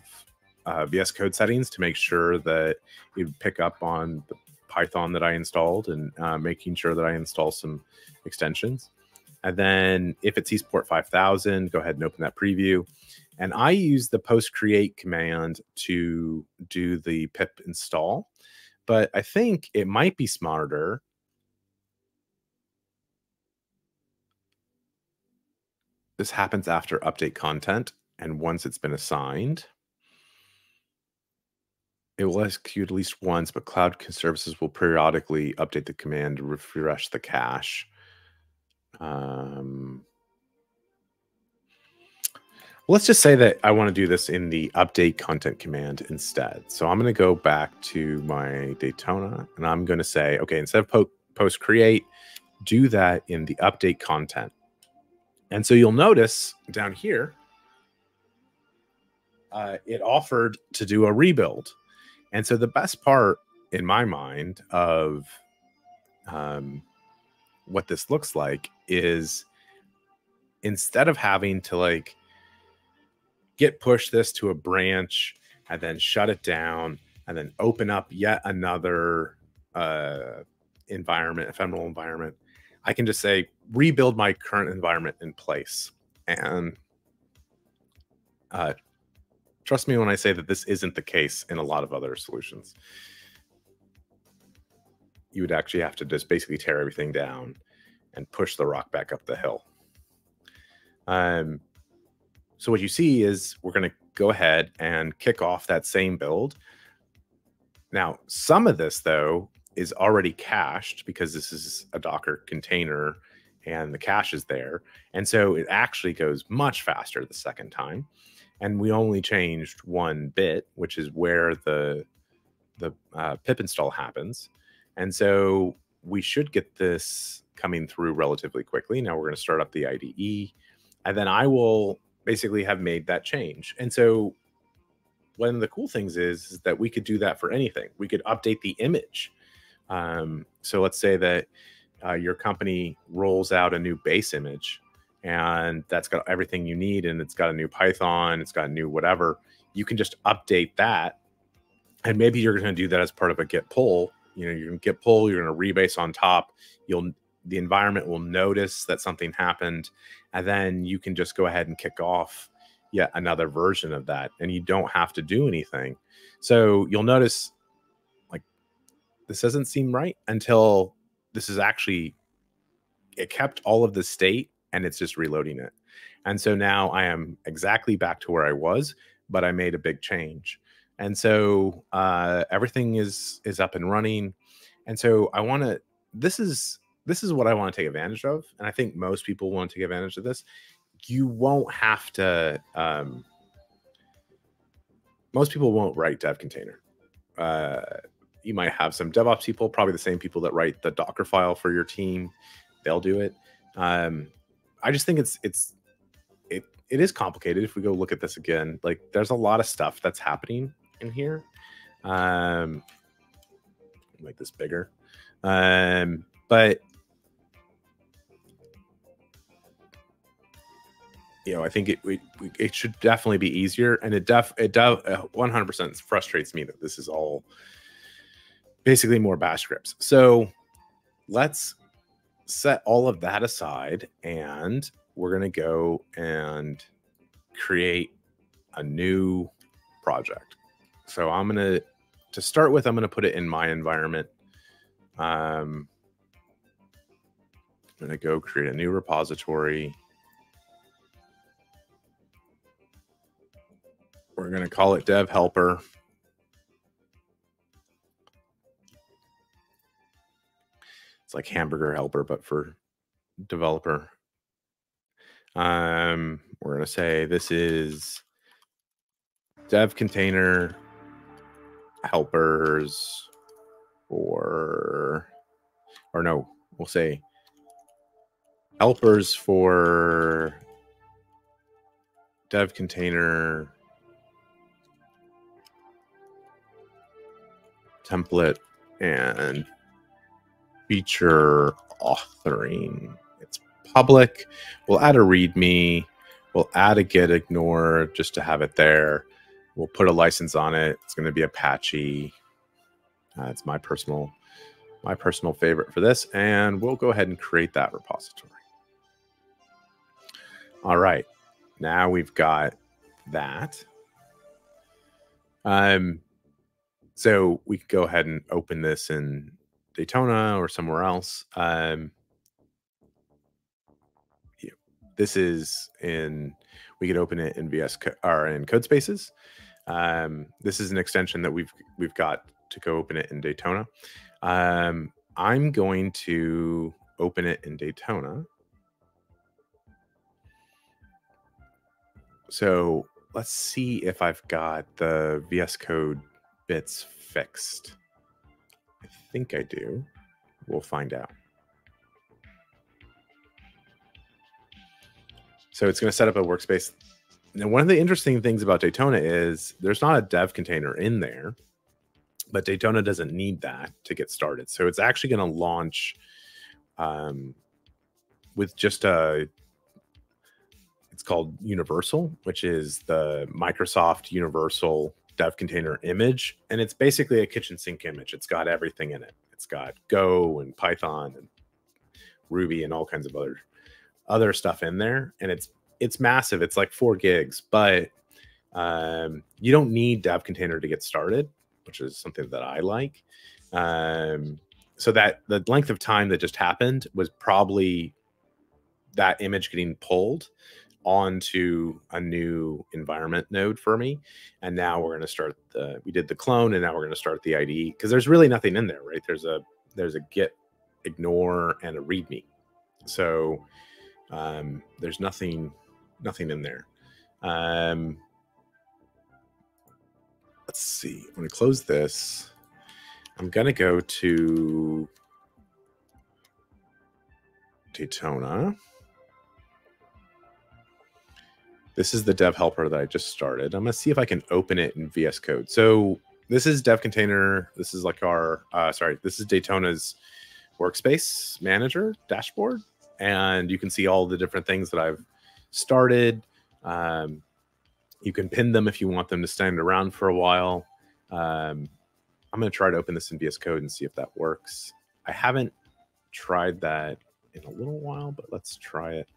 uh, V S Code settings to make sure that it would pick up on the Python that I installed and uh, making sure that I install some extensions. And then if it sees port five thousand, go ahead and open that preview. And I use the post create command to do the pip install, but I think it might be smarter. This happens after update content, and once it's been assigned, it will execute at least once, but cloud services will periodically update the command to refresh the cache. Um, let's just say that I want to do this in the update content command instead. So I'm going to go back to my Daytona, and I'm going to say, okay, instead of po post create, do that in the update content. And so you'll notice down here, uh, it offered to do a rebuild. And so the best part in my mind of um, what this looks like is instead of having to like git push this to a branch and then shut it down and then open up yet another uh, environment, ephemeral environment, I can just say, rebuild my current environment in place. And uh, trust me when I say that this isn't the case in a lot of other solutions. You would actually have to just basically tear everything down and push the rock back up the hill. Um, so what you see is we're going to go ahead and kick off that same build. Now, some of this, though, is already cached because this is a Docker container and the cache is there. And so it actually goes much faster the second time. And we only changed one bit, which is where the, the uh, pip install happens. And so we should get this coming through relatively quickly. Now we're going to start up the I D E, and then I will basically have made that change. And so one of the cool things is, is that we could do that for anything. We could update the image. Um, so let's say that uh, your company rolls out a new base image, and that's got everything you need, and it's got a new Python, it's got a new whatever. You can just update that, and maybe you're going to do that as part of a git pull. You know, you're going to git pull, you're going to rebase on top. You'll the environment will notice that something happened, and then you can just go ahead and kick off yet another version of that, and you don't have to do anything. So you'll notice, like, this doesn't seem right until this is actually, it kept all of the state, and it's just reloading it. And so now I am exactly back to where I was, but I made a big change. And so uh, everything is is up and running. And so I want to, this is, this is what I want to take advantage of. And I think most people want to take advantage of this. You won't have to, um, most people won't write DevContainer. Uh, you might have some DevOps people, probably the same people that write the Docker file for your team. They'll do it. Um, I just think it's it's it it is complicated. If we go look at this again, like, there's a lot of stuff that's happening in here. Um, make this bigger, um, but you know, I think it it, it should definitely be easier. And it def it def one hundred percent frustrates me that this is all basically more bash scripts. So let's set all of that aside, and we're going to go and create a new project. So I'm going to, to start with, I'm going to put it in my environment. Um, I'm going to go create a new repository. We're going to call it Dev Helper. It's like hamburger helper, but for developer. Um, we're going to say this is dev container helpers, or, or no, we'll say helpers for dev container template and feature authoring. It's public. We'll add a README. We'll add a git ignore just to have it there. We'll put a license on it. It's going to be Apache. Uh, it's my personal, my personal favorite for this. And we'll go ahead and create that repository. All right. Now we've got that. Um, so we could go ahead and open this and Daytona or somewhere else. Um, yeah, this is in, we could open it in V S Co- or in CodeSpaces. Um, this is an extension that we've we've got to go open it in Daytona. Um, I'm going to open it in Daytona. So let's see if I've got the V S Code bits fixed. I think I do. We'll find out. So it's going to set up a workspace. Now, one of the interesting things about Daytona is there's not a dev container in there, but Daytona doesn't need that to get started. So it's actually going to launch um, with just a, it's called Universal, which is the Microsoft Universal Dev container image, and it's basically a kitchen sink image. It's got everything in it. It's got Go and Python and Ruby and all kinds of other other stuff in there, and it's it's massive. It's like four gigs, but um, you don't need Dev Container to get started, which is something that I like. Um, so that the length of time that just happened was probably that image getting pulled onto a new environment node for me. And now we're going to start the, we did the clone, and now we're going to start the I D E, because there's really nothing in there, right? There's a, there's a git ignore and a README. So um, there's nothing, nothing in there. Um, let's see, I'm going to close this. I'm going to go to Daytona. This is the dev helper that I just started. I'm going to see if I can open it in V S Code. So this is DevContainer. This is like our, uh, sorry, this is Daytona's workspace manager dashboard. And you can see all the different things that I've started. Um, you can pin them if you want them to stand around for a while. Um, I'm going to try to open this in V S Code and see if that works. I haven't tried that in a little while, but let's try it.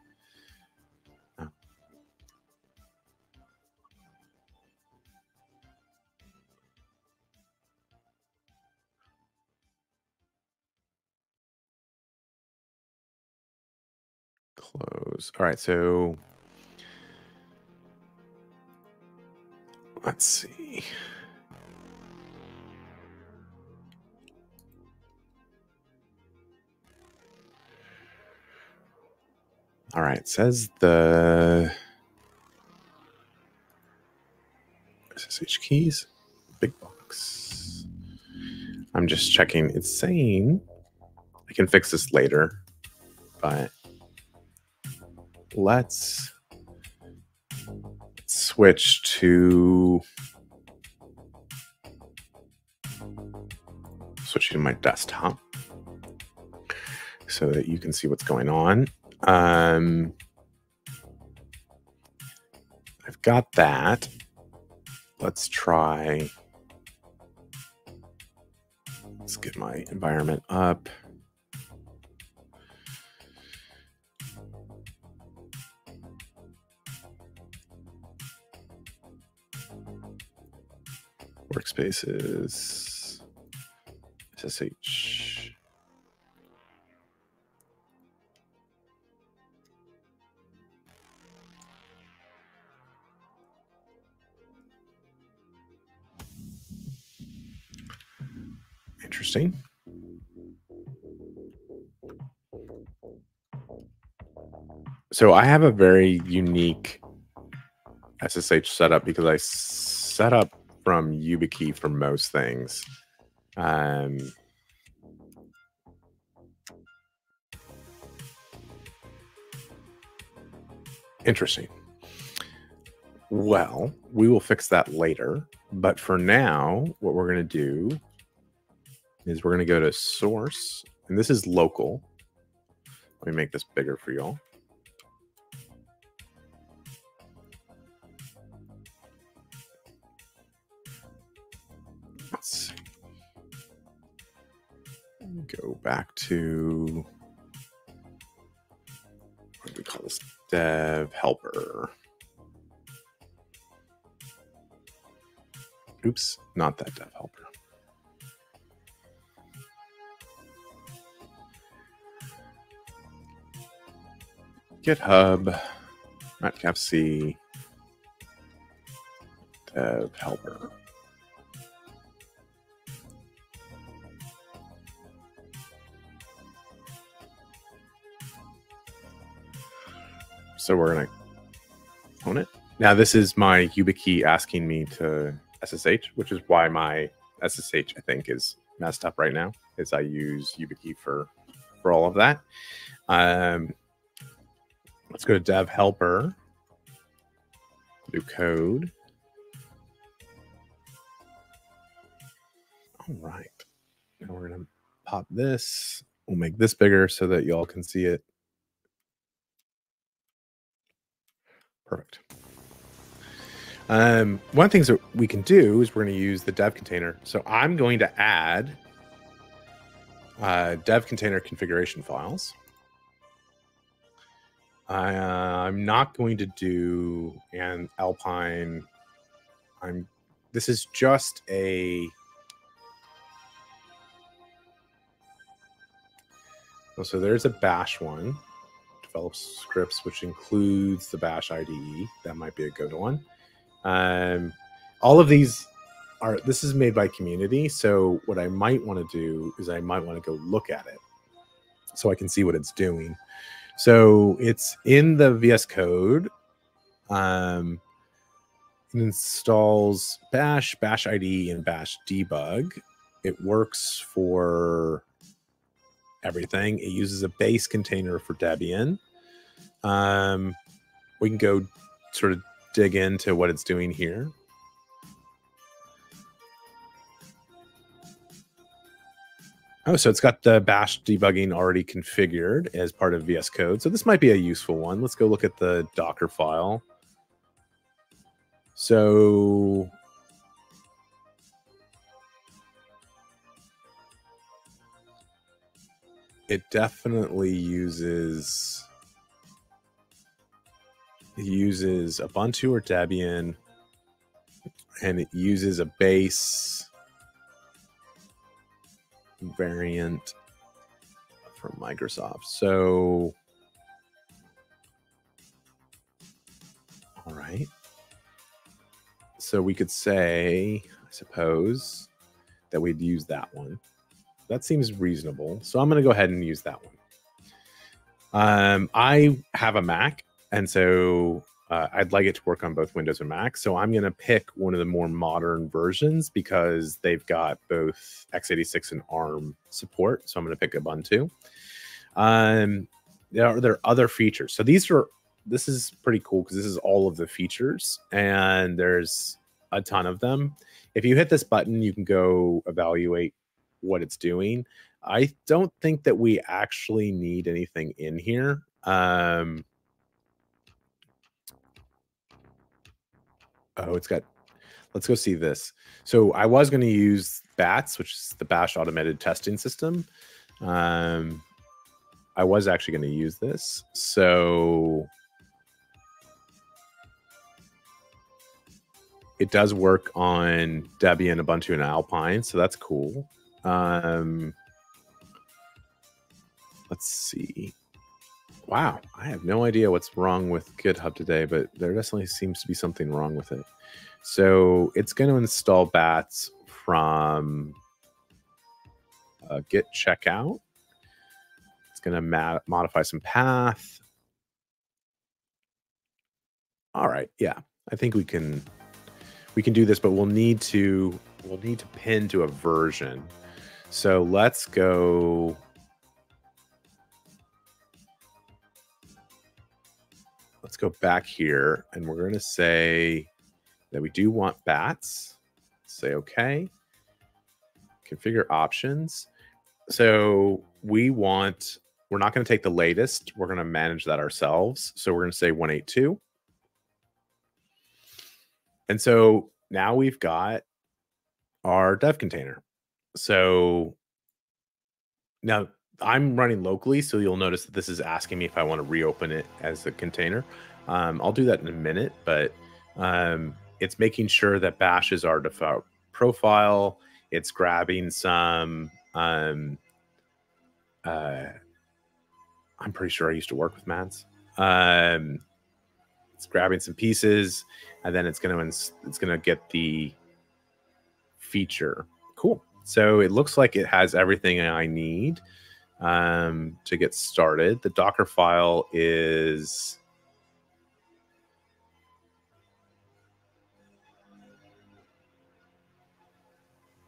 Close. All right, so let's see. All right, it says the S S H keys, big box. I'm just checking. It's saying I can fix this later, but let's switch to switch to my desktop so that you can see what's going on. Um, I've got that. Let's try. Let's get my environment up. Workspaces, S S H. Interesting. So I have a very unique S S H setup because I set up from YubiKey for most things. Um, interesting. Well, we will fix that later. But for now, what we're going to do is we're going to go to source. And this is local. Let me make this bigger for y'all. Go back to, what do we call this? Dev helper. Oops, not that dev helper. GitHub, matcap C, dev helper. So we're going to clone it. Now, this is my YubiKey asking me to S S H, which is why my S S H, I think, is messed up right now, is I use YubiKey for, for all of that. Um, let's go to dev helper, do code. All right. Now we're going to pop this. We'll make this bigger so that y'all can see it. Perfect. Um, one of the things that we can do is we're going to use the dev container. So I'm going to add uh, dev container configuration files. I, uh, I'm not going to do an Alpine. I'm. This is just a. Well, so there's a bash one. Develop scripts, which includes the bash I D E. That might be a good one. Um, all of these are, this is made by community. So what I might want to do is I might want to go look at it so I can see what it's doing. So it's in the V S Code. Um, it installs bash, bash I D E, and bash debug. It works for everything. It uses a base container for Debian. Um, we can go sort of dig into what it's doing here. Oh, so it's got the bash debugging already configured as part of V S Code. So this might be a useful one. Let's go look at the Docker file. So it definitely uses it uses Ubuntu or Debian, and it uses a base variant from Microsoft. So, all right. So we could say, I suppose, that we'd use that one. That seems reasonable. So I'm going to go ahead and use that one. Um, I have a Mac, and so uh, I'd like it to work on both Windows and Mac. So I'm going to pick one of the more modern versions because they've got both x eighty-six and ARM support. So I'm going to pick Ubuntu. Um, there are, there are other features. So these are, this is pretty cool because this is all of the features, and there's a ton of them. If you hit this button, you can go evaluate what it's doing. I don't think that we actually need anything in here. Um, oh, it's got, let's go see this. So I was going to use BATS, which is the Bash Automated Testing System. Um, I was actually going to use this. So it does work on Debian, Ubuntu, and Alpine. So that's cool. Um, let's see. Wow, I have no idea what's wrong with GitHub today, but there definitely seems to be something wrong with it. So it's going to install BATS from uh, Git checkout. It's going to modify some path. All right, yeah, I think we can we can do this, but we'll need to we'll need to pin to a version. So let's go, let's go back here, and we're going to say that we do want BATS. Say okay, configure options. So we want, we're not going to take the latest, we're going to manage that ourselves. So we're going to say one eight two. And so now we've got our dev container. So now I'm running locally, so you'll notice that this is asking me if I want to reopen it as a container. Um, I'll do that in a minute, but um, it's making sure that Bash is our default profile. It's grabbing some, um, uh, I'm pretty sure I used to work with Mads. Um, it's grabbing some pieces, and then it's going to, it's going to get the feature. Cool. So it looks like it has everything I need um, to get started. The Docker file is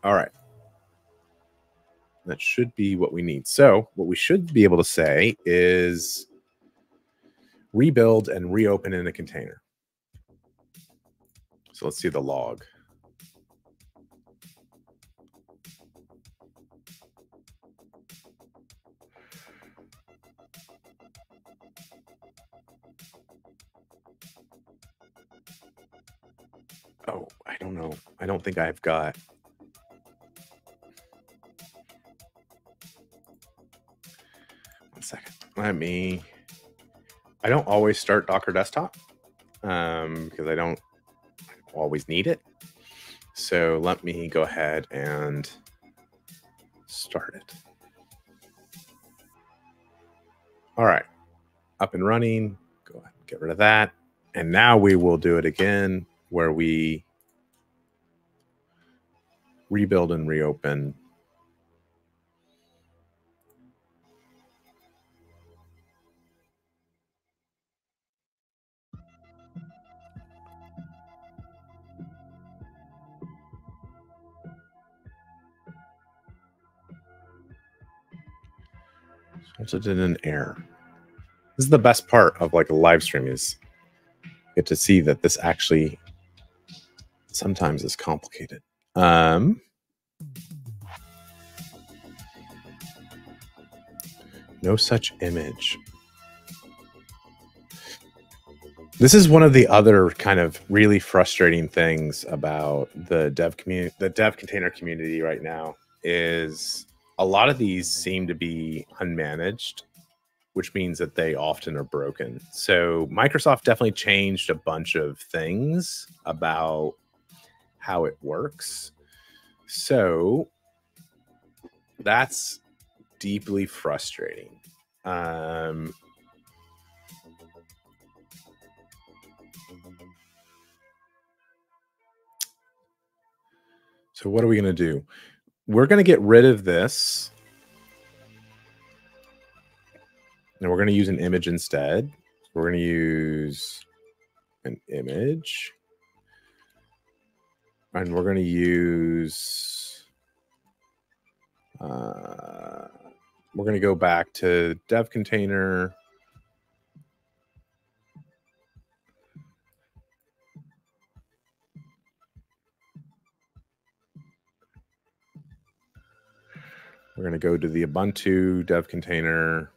all right. That should be what we need. So what we should be able to say is rebuild and reopen in a container. So let's see the log. Oh, I don't know. I don't think I've got. One second. Let me. I don't always start Docker Desktop um, because I don't always need it. So let me go ahead and start it. All right. Up and running. Go ahead and get rid of that. And now we will do it again, where we rebuild and reopen. Also did an error. This is the best part of like a live stream, is you get to see that this actually sometimes is complicated. Um, no such image. This is one of the other kind of really frustrating things about the dev community, the dev container community right now, is a lot of these seem to be unmanaged, which means that they often are broken. So Microsoft definitely changed a bunch of things about how it works. So that's deeply frustrating. Um, So what are we going to do? We're going to get rid of this. And we're going to use an image instead. We're going to use an image. And we're going to use... Uh, we're going to go back to dev container. We're going to go to the Ubuntu dev container.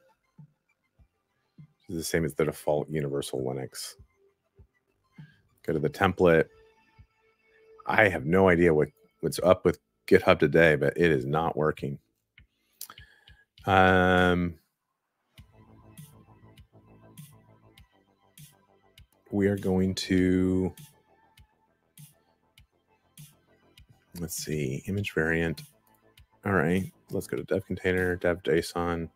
This is the same as the default Universal Linux. Go to the template. I have no idea what, what's up with GitHub today, but it is not working. Um, we are going to, let's see, image variant. All right. Let's go to dev container, dev JSON.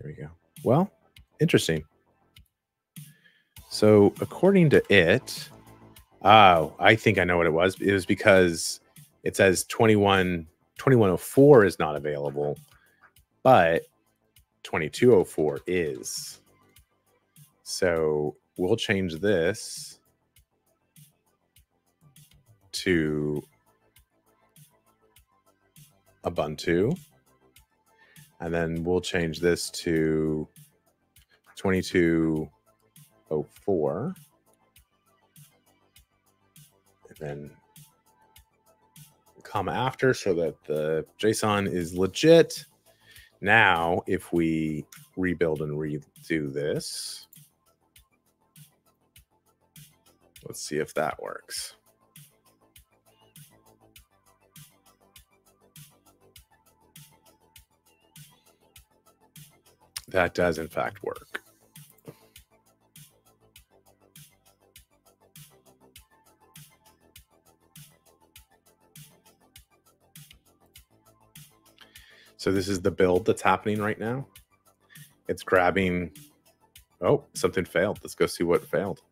There we go. Well, interesting. So according to it, oh, I think I know what it was. It was because it says twenty-one, twenty-one oh four is not available, but twenty-two oh four is. So we'll change this to Ubuntu, and then we'll change this to twenty-two oh four, and then comma after so that the JSON is legit. Now, if we rebuild and redo this, let's see if that works. That does, in fact, work. So this is the build that's happening right now. It's grabbing... Oh, something failed. Let's go see what failed.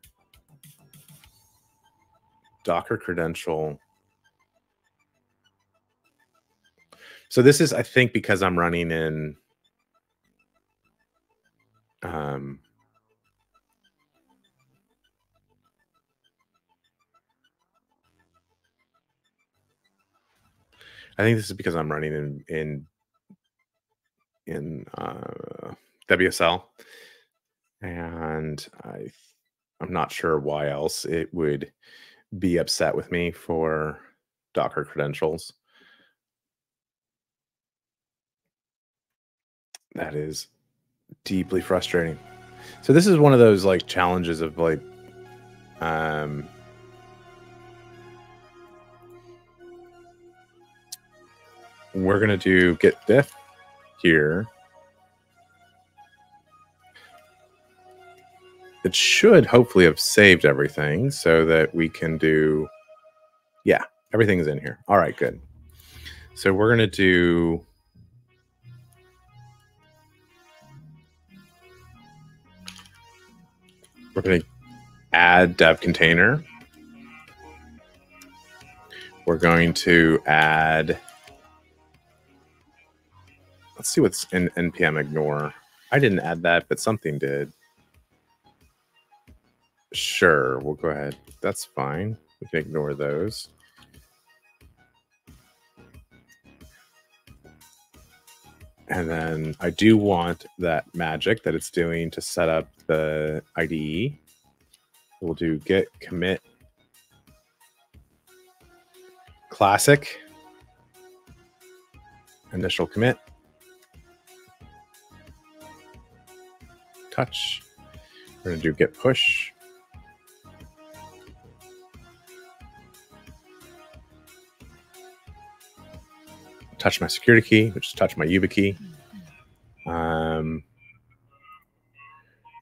Docker credential. So this is, I think, because I'm running in... Um, I think this is because I'm running in in in uh, W S L, and I I'm not sure why else it would be upset with me for Docker credentials. That is deeply frustrating. So this is one of those like challenges of like um we're gonna do git diff here. It should hopefully have saved everything so that we can do, yeah, everything's in here. All right, good. So we're gonna do We're going to add dev container. We're going to add, let's see what's in npm ignore. I didn't add that, but something did. Sure, we'll go ahead. That's fine. We can ignore those. And then I do want that magic that it's doing to set up the I D E. We'll do git commit classic initial commit touch. We're going to do git push. Touch my security key, which is touch my YubiKey. Um,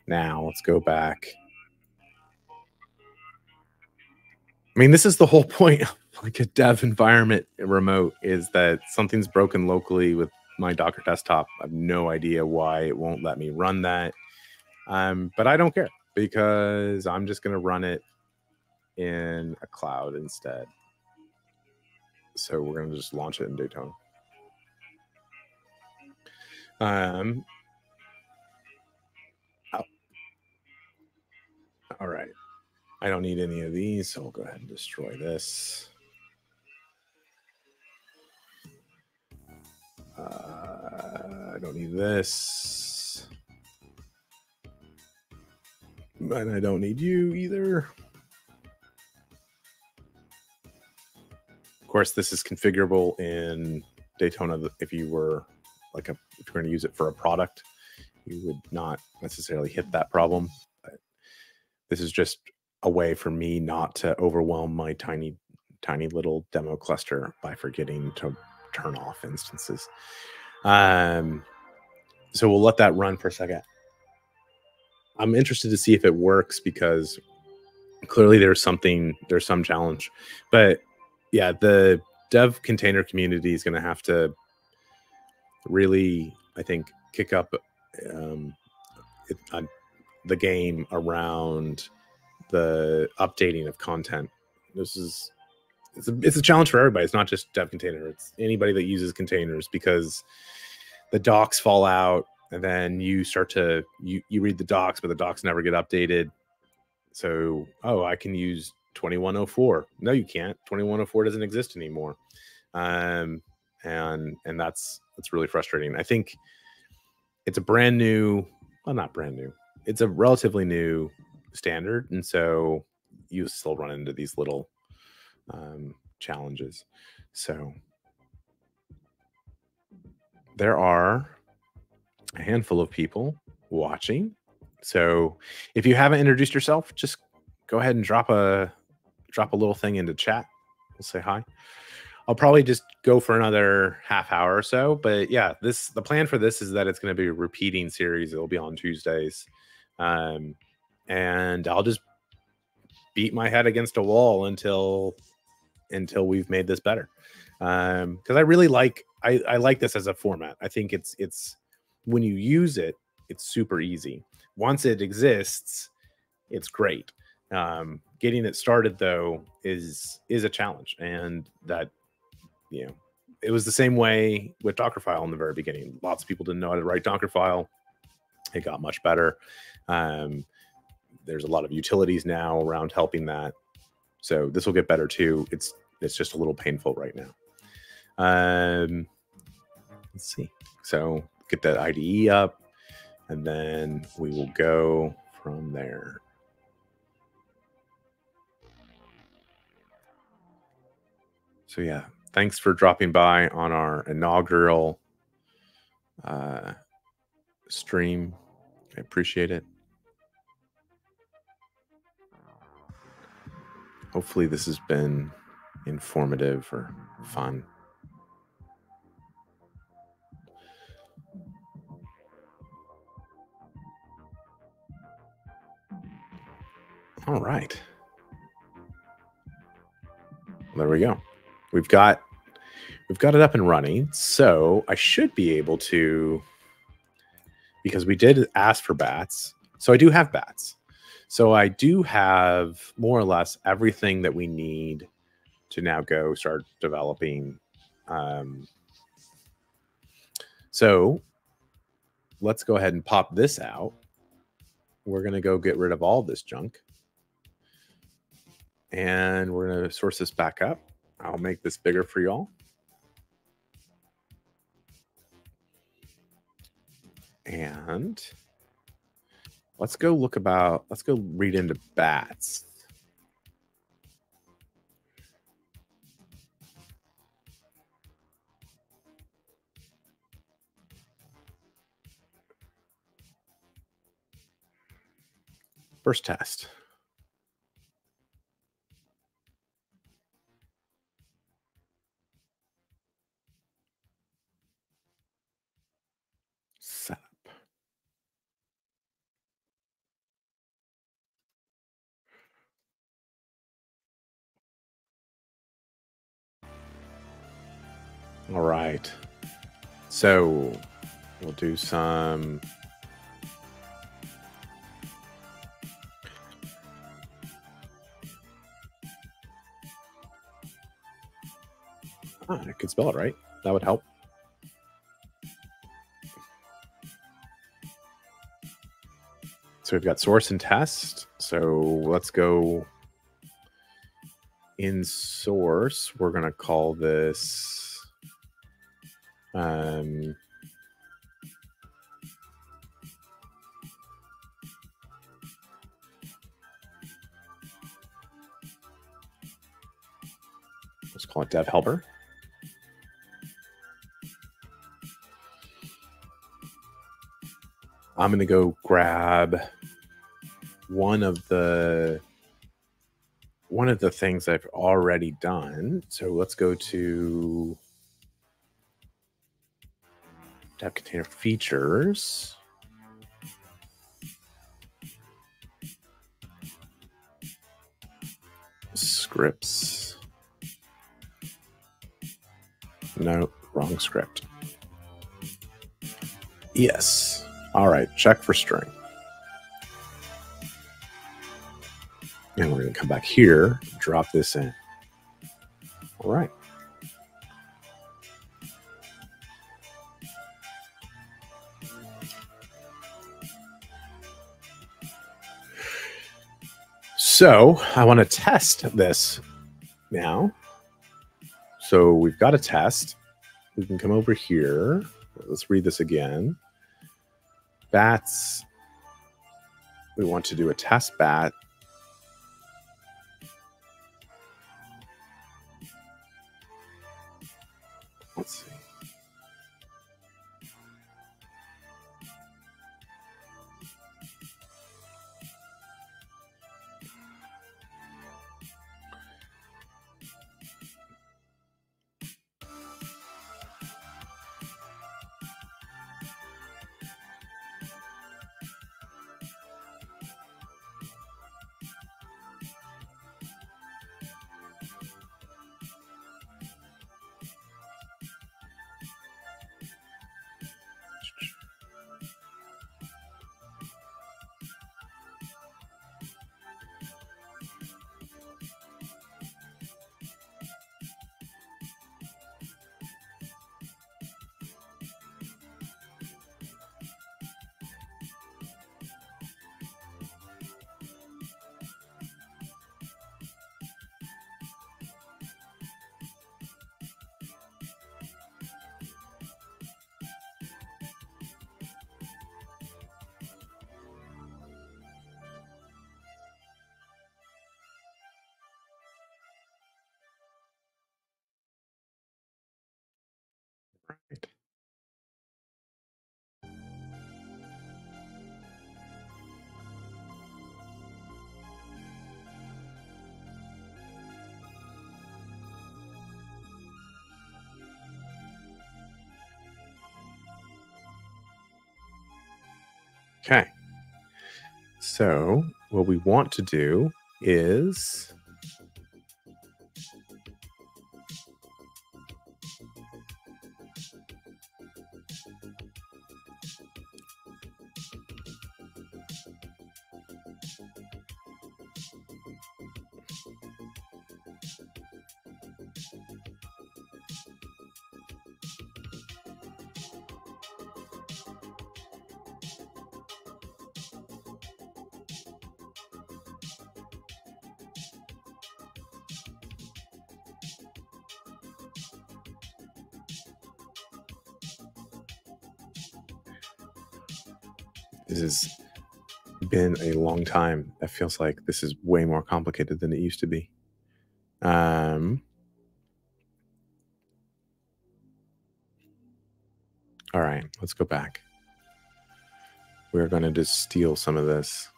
now let's go back. I mean, this is the whole point of like a dev environment remote, is that something's broken locally with my Docker desktop. I have no idea why it won't let me run that. Um, but I don't care, because I'm just going to run it in a cloud instead. So we're going to just launch it in Daytona. Um, oh. All right. I don't need any of these, so we'll go ahead and destroy this. Uh, I don't need this. And I don't need you either. Of course, this is configurable in Daytona. If you were like a, if you're going to use it for a product, you would not necessarily hit that problem. But this is just a way for me not to overwhelm my tiny, tiny little demo cluster by forgetting to turn off instances. Um, so we'll let that run for a second. I'm interested to see if it works, because clearly there's something, there's some challenge. But yeah, the dev container community is going to have to really, I think, kick up um, it, uh, the game around the updating of content. This is it's a, it's a challenge for everybody. It's not just dev container. It's anybody that uses containers, because the docs fall out. And then you start to, you, you read the docs, but the docs never get updated. So, oh, I can use twenty-one oh four. No, you can't. twenty-one oh four doesn't exist anymore. Um, and and that's, that's really frustrating. I think it's a brand new, well, not brand new. It's a relatively new standard. And so you still run into these little um, challenges. So there are a handful of people watching. So if you haven't introduced yourself, just go ahead and drop a drop a little thing into chat. We'll say hi. I'll probably just go for another half hour or so. But yeah, this the plan for this is that it's going to be a repeating series. It'll be on Tuesdays. Um, and I'll just beat my head against a wall until until we've made this better. Um, because I really like I, I like this as a format. I think it's it's when you use it, it's super easy. Once it exists, it's great. Um, getting it started though is is a challenge, and that you know it was the same way with Dockerfile in the very beginning. Lots of people didn't know how to write Dockerfile. It got much better. Um, there's a lot of utilities now around helping that, so this will get better too. It's it's just a little painful right now. Um, let's see. So. Get that I D E up, and then we will go from there. So yeah, thanks for dropping by on our inaugural uh, stream. I appreciate it. Hopefully this has been informative or fun. All right. There we go. We've got we've got it up and running. So I should be able to, because we did ask for BATS. So I do have BATS. So I do have more or less everything that we need to now go start developing. Um, so let's go ahead and pop this out. We're going to go get rid of all this junk. And we're going to source this back up. I'll make this bigger for y'all. And let's go look about, let's go read into BATS. First test. Setup. All right. So we'll do some I could spell it right. That would help. So we've got source and test. So let's go in source. We're going to call this um, let's call it dev helper. I'm going to go grab one of the one of the things I've already done. So let's go to Dev Container Features. Scripts. No, wrong script. Yes. All right, check for string. And we're going to come back here, drop this in. All right. So I want to test this now. So we've got a test. We can come over here. Let's read this again. Bats, we want to do a test bat. Let's see. Okay, so what we want to do is This has been a long time. That feels like this is way more complicated than it used to be. Um, all right, let's go back. We're going to just steal some of this.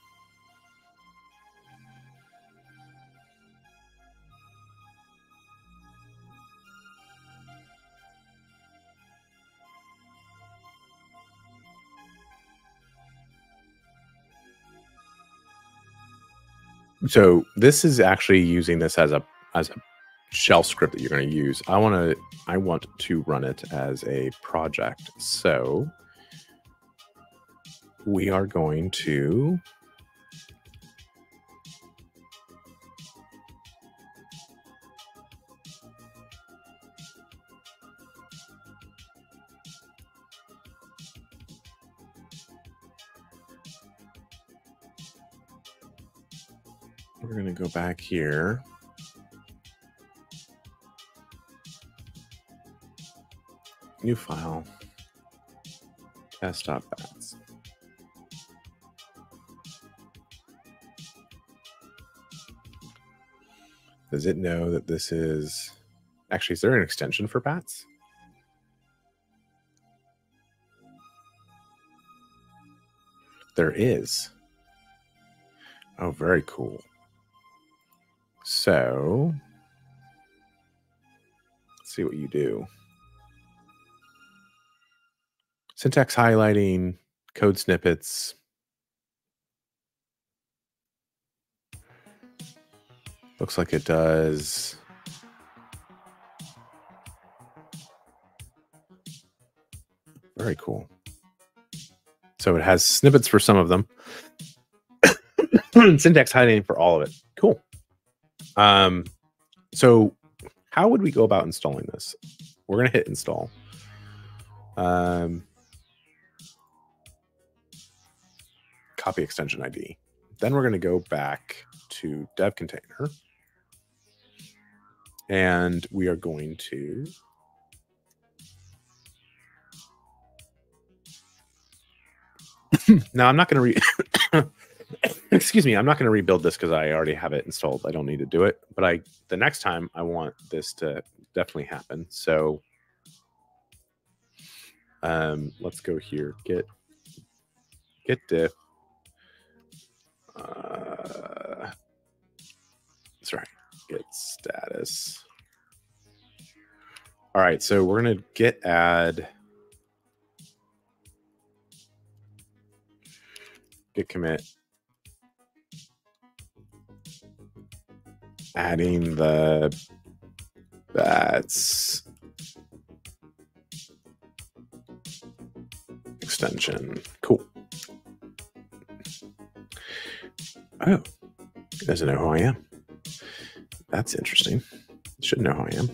So this is actually using this as a as a shell script that you're going to use. I want to I want to run it as a project. So we are going to We're going to go back here. New file. Desktop B A T S. Does it know that this is... Actually, is there an extension for B A T S? There is. Oh, very cool. So, let's see what you do. Syntax highlighting, code snippets. Looks like it does. Very cool. So it has snippets for some of them. Syntax highlighting for all of it. Cool. Um, so how would we go about installing this? We're going to hit install. Um, copy extension I D. Then we're going to go back to DevContainer. And we are going to now I'm not going to read excuse me, I'm not going to rebuild this because I already have it installed. I don't need to do it. But I the next time I want this to definitely happen. So um, let's go here. Git git diff. Uh, that's right. Git status. All right. So we're going to git add. Git commit. Adding the B A T S extension. Cool. Oh, it doesn't know who I am. That's interesting. It should know who I am.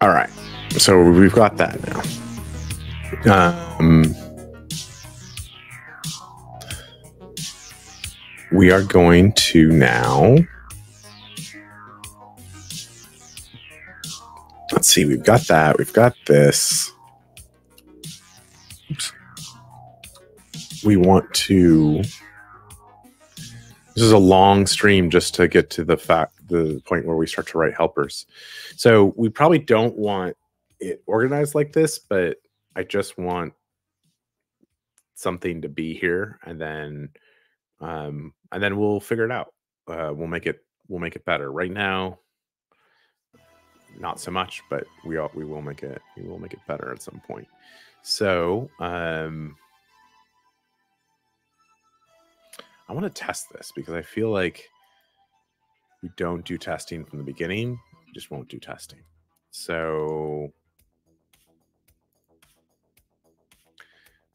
All right, so we've got that now. Um, we are going to now, let's see, we've got that, we've got this. Oops. We want to, this is a long stream just to get to the fact the point where we start to write helpers. So we probably don't want it organized like this, but I just want something to be here, and then um, and then we'll figure it out. Uh, we'll make it we'll make it better. Right now, not so much, but we all, we will make it we will make it better at some point. So um, I want to test this because I feel like we don't do testing from the beginning. We just won't do testing. So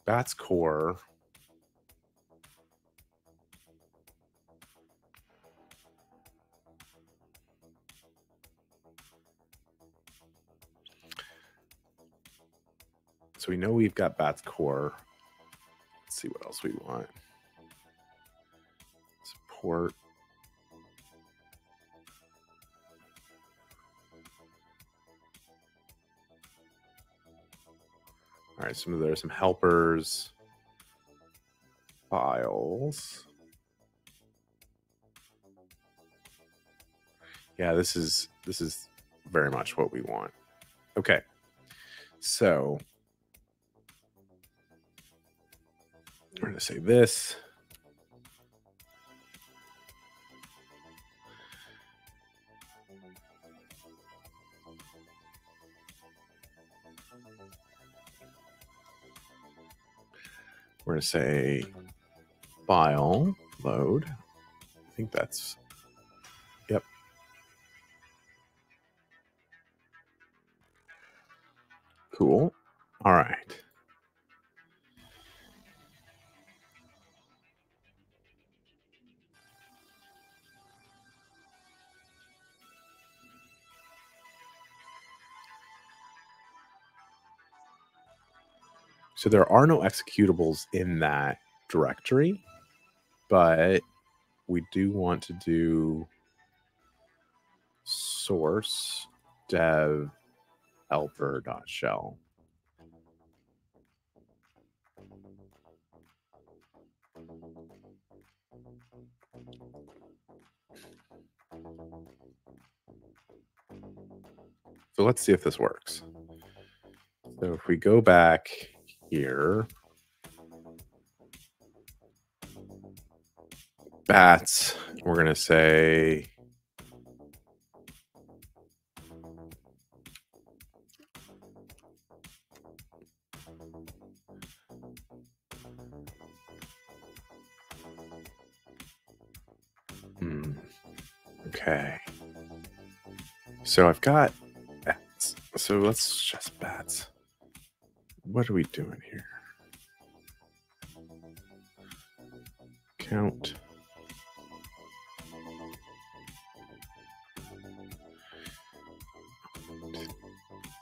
B A T S core. So we know we've got B A T S core. Let's see what else we want. Support. All right, some of there are some helpers, files. Yeah, this is this is very much what we want. Okay, so we're gonna say this. We're going to say file load. I think that's, yep. Cool. All right. So there are no executables in that directory, but we do want to do source dev helper.shell. So let's see if this works. So if we go back here, B A T S, we're going to say hmm. Okay, so I've got B A T S, so let's just B A T S. What are we doing here? Count.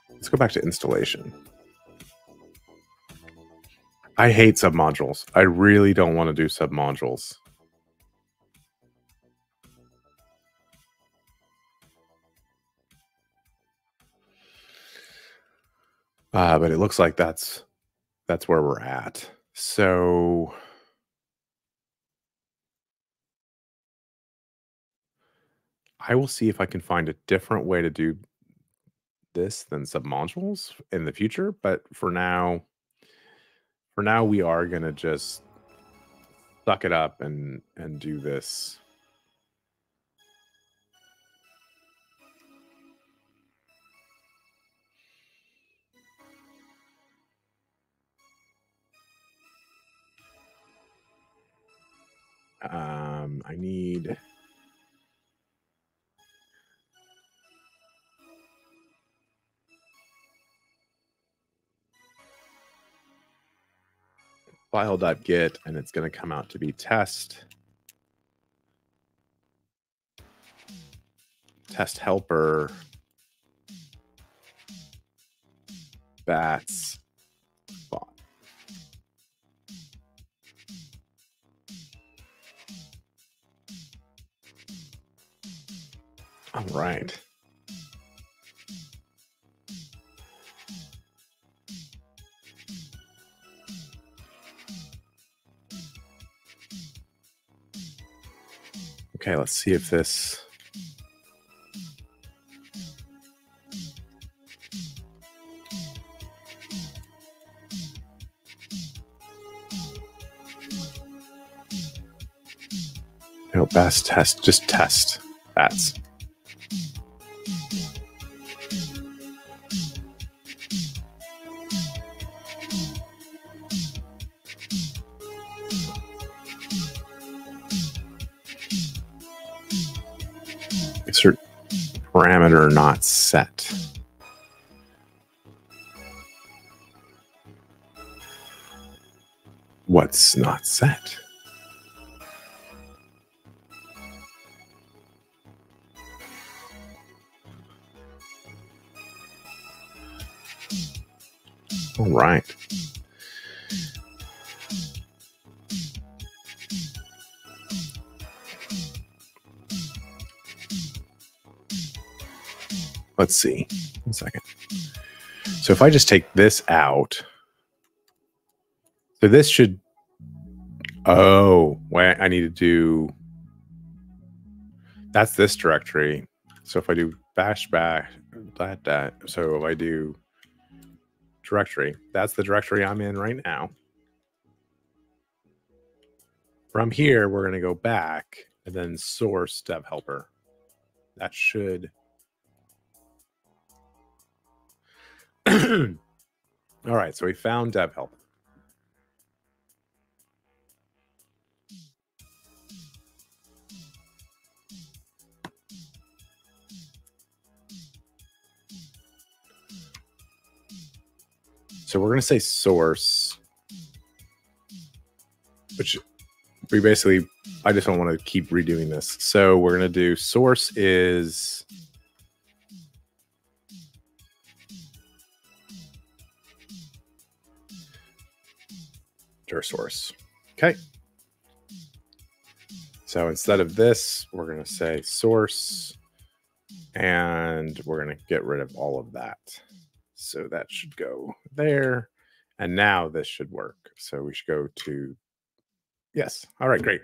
Let's go back to installation. I hate submodules. I really don't want to do submodules. Uh, but it looks like that's that's where we're at. So I will see if I can find a different way to do this than submodules in the future. But for now, for now we are gonna just suck it up and and do this. Um, I need file.get, and it's going to come out to be test test helper B A T S. All right. Okay, let's see if this. No, best test, just test. That's. parameter not set. What's not set? All right. Let's see. One second. So if I just take this out, so this should. Oh, wait, I need to do. That's this directory. So if I do bash bash that that. So if I do directory, that's the directory I'm in right now. From here, we're going to go back and then source dev helper. That should. All right, so we found dev helper. So we're going to say source, which we basically, I just don't want to keep redoing this. So we're going to do source is dir source. Okay. So instead of this, we're going to say source, and we're going to get rid of all of that. So that should go there. And now this should work. So we should go to, yes. All right, great.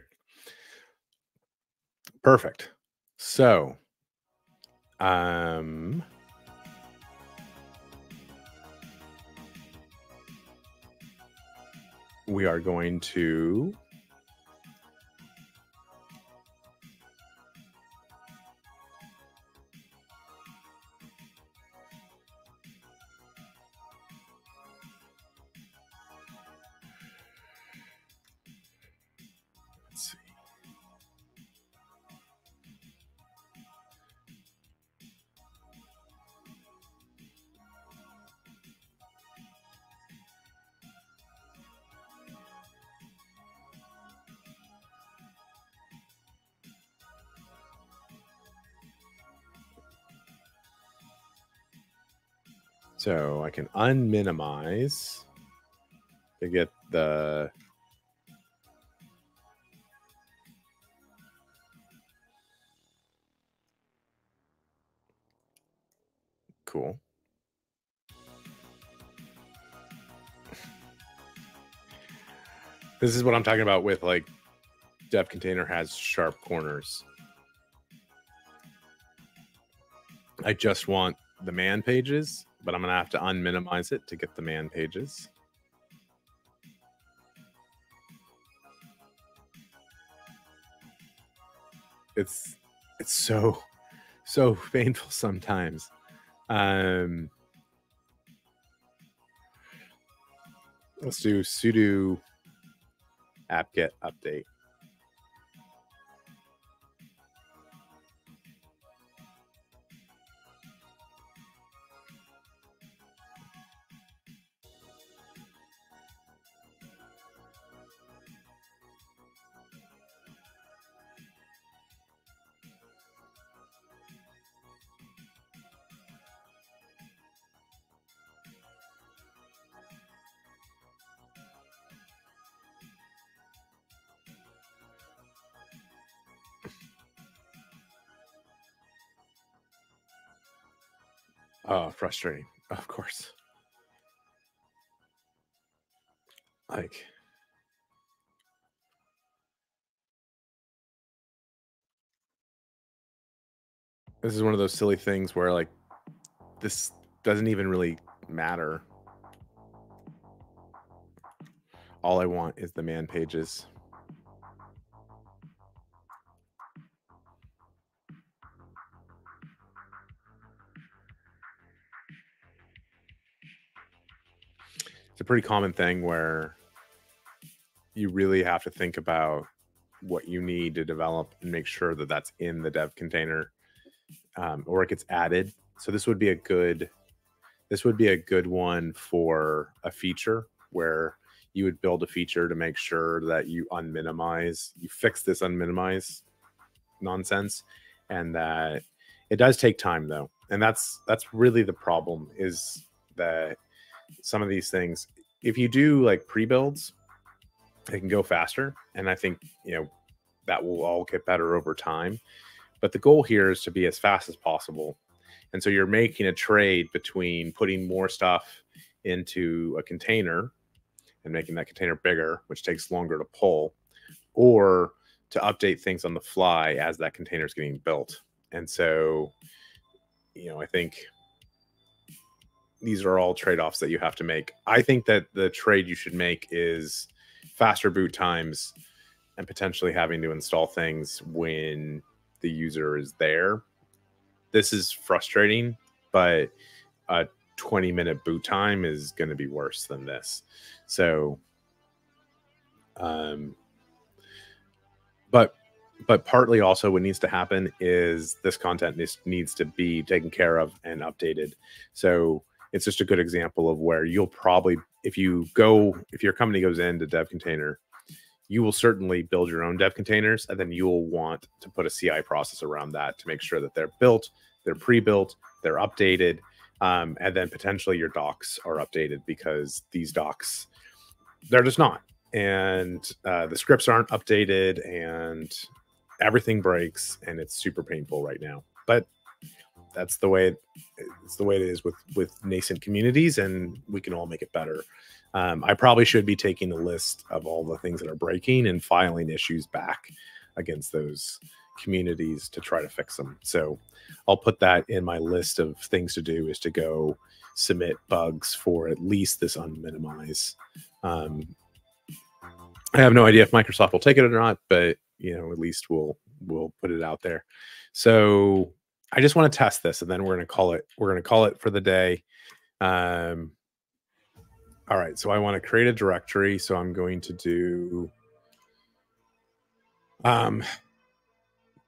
Perfect. So um, we are going to So I can unminimize to get the cool. This is what I'm talking about with like dev container has sharp corners. I just want the man pages, but I'm going to have to unminimize it to get the man pages. It's it's so, so painful sometimes. Um, let's do sudo apt-get update. Oh, frustrating, of course. Like, this is one of those silly things where, like, this doesn't even really matter. All I want is the man pages. It's a pretty common thing where you really have to think about what you need to develop and make sure that that's in the dev container um, or it gets added. So this would be a good, this would be a good one for a feature where you would build a feature to make sure that you unminimize, you fix this unminimize nonsense, and that it does take time though. And that's that's really the problem, is that some of these things, if you do like pre-builds, they can go faster. And I think, you know, that will all get better over time. But the goal here is to be as fast as possible. And so you're making a trade between putting more stuff into a container and making that container bigger, which takes longer to pull, or to update things on the fly as that container is getting built. And so, you know, I think these are all trade-offs that you have to make. I think that the trade you should make is faster boot times and potentially having to install things when the user is there. This is frustrating, but a twenty minute boot time is going to be worse than this. So, um, but, but partly also what needs to happen is this content needs to be taken care of and updated. So it's just a good example of where you'll probably, if you go, if your company goes into DevContainer, you will certainly build your own dev containers, and then you'll want to put a C I process around that to make sure that they're built, they're pre-built, they're updated, um, and then potentially your docs are updated, because these docs, they're just not. And uh, the scripts aren't updated, and everything breaks, and it's super painful right now. But that's the way it, it's the way it is with, with nascent communities, and we can all make it better. Um, I probably should be taking a list of all the things that are breaking and filing issues back against those communities to try to fix them. So I'll put that in my list of things to do, is to go submit bugs for at least this unminimize. Um, I have no idea if Microsoft will take it or not, but you know, at least we'll we'll put it out there. So I just want to test this, and then we're going to call it. We're going to call it for the day. Um, All right, so I want to create a directory. So I'm going to do um,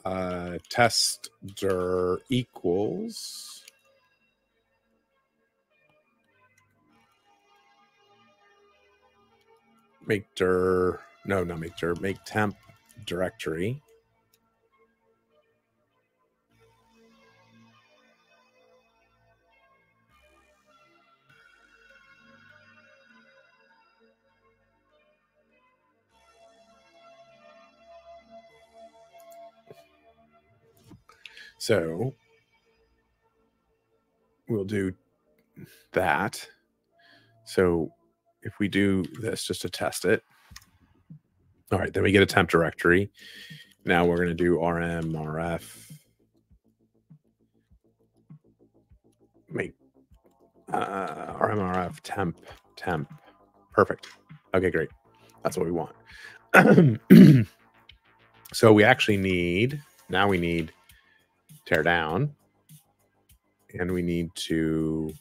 uh, test dir equals make dir, no, not make dir, make temp directory. So we'll do that. So if we do this just to test it, all right, then we get a temp directory. Now we're going to do rm rf make uh, rm rf temp temp. Perfect. Okay, great. That's what we want. So we actually need, now we need tear down, and we need to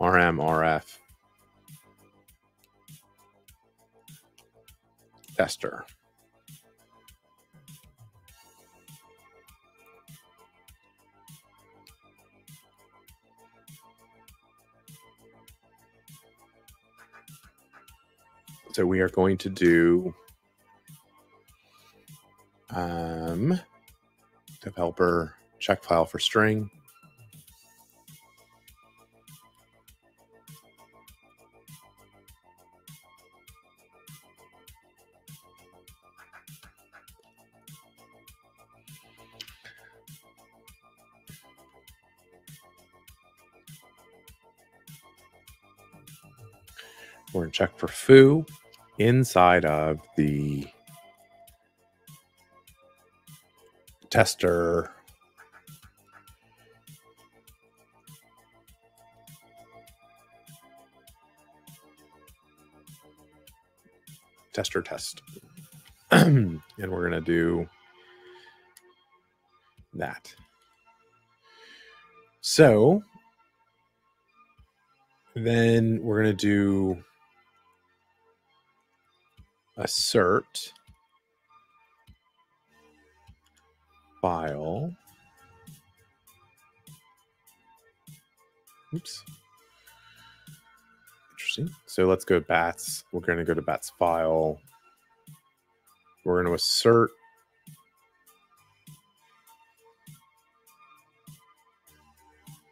rm rf tester. So we are going to do Um, developer check file for string. We're going to check for foo inside of the tester tester test. And we're going to do that. So then we're going to do assert file. Oops. Interesting. So let's go bats. We're going to go to bats file. We're going to assert.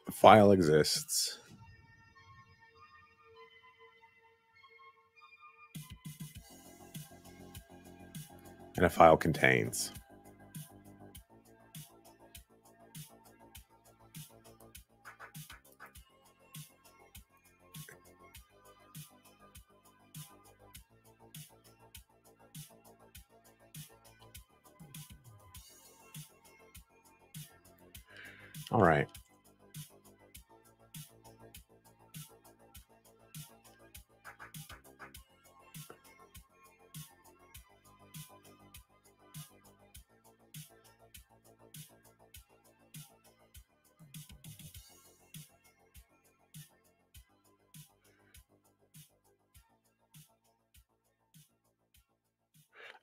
The file exists. And a file contains. All right.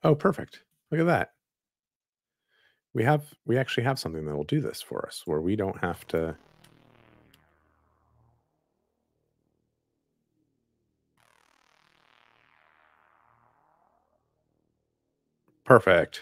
Oh, perfect. Look at that. We have, we actually have something that will do this for us where we don't have to. Perfect.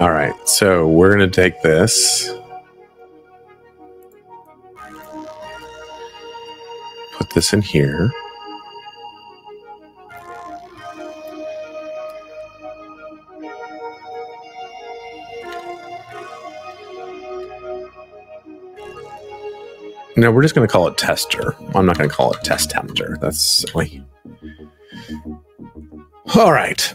All right, so we're going to take this, put this in here. No, we're just going to call it tester. I'm not going to call it test tempter. That's silly. All right.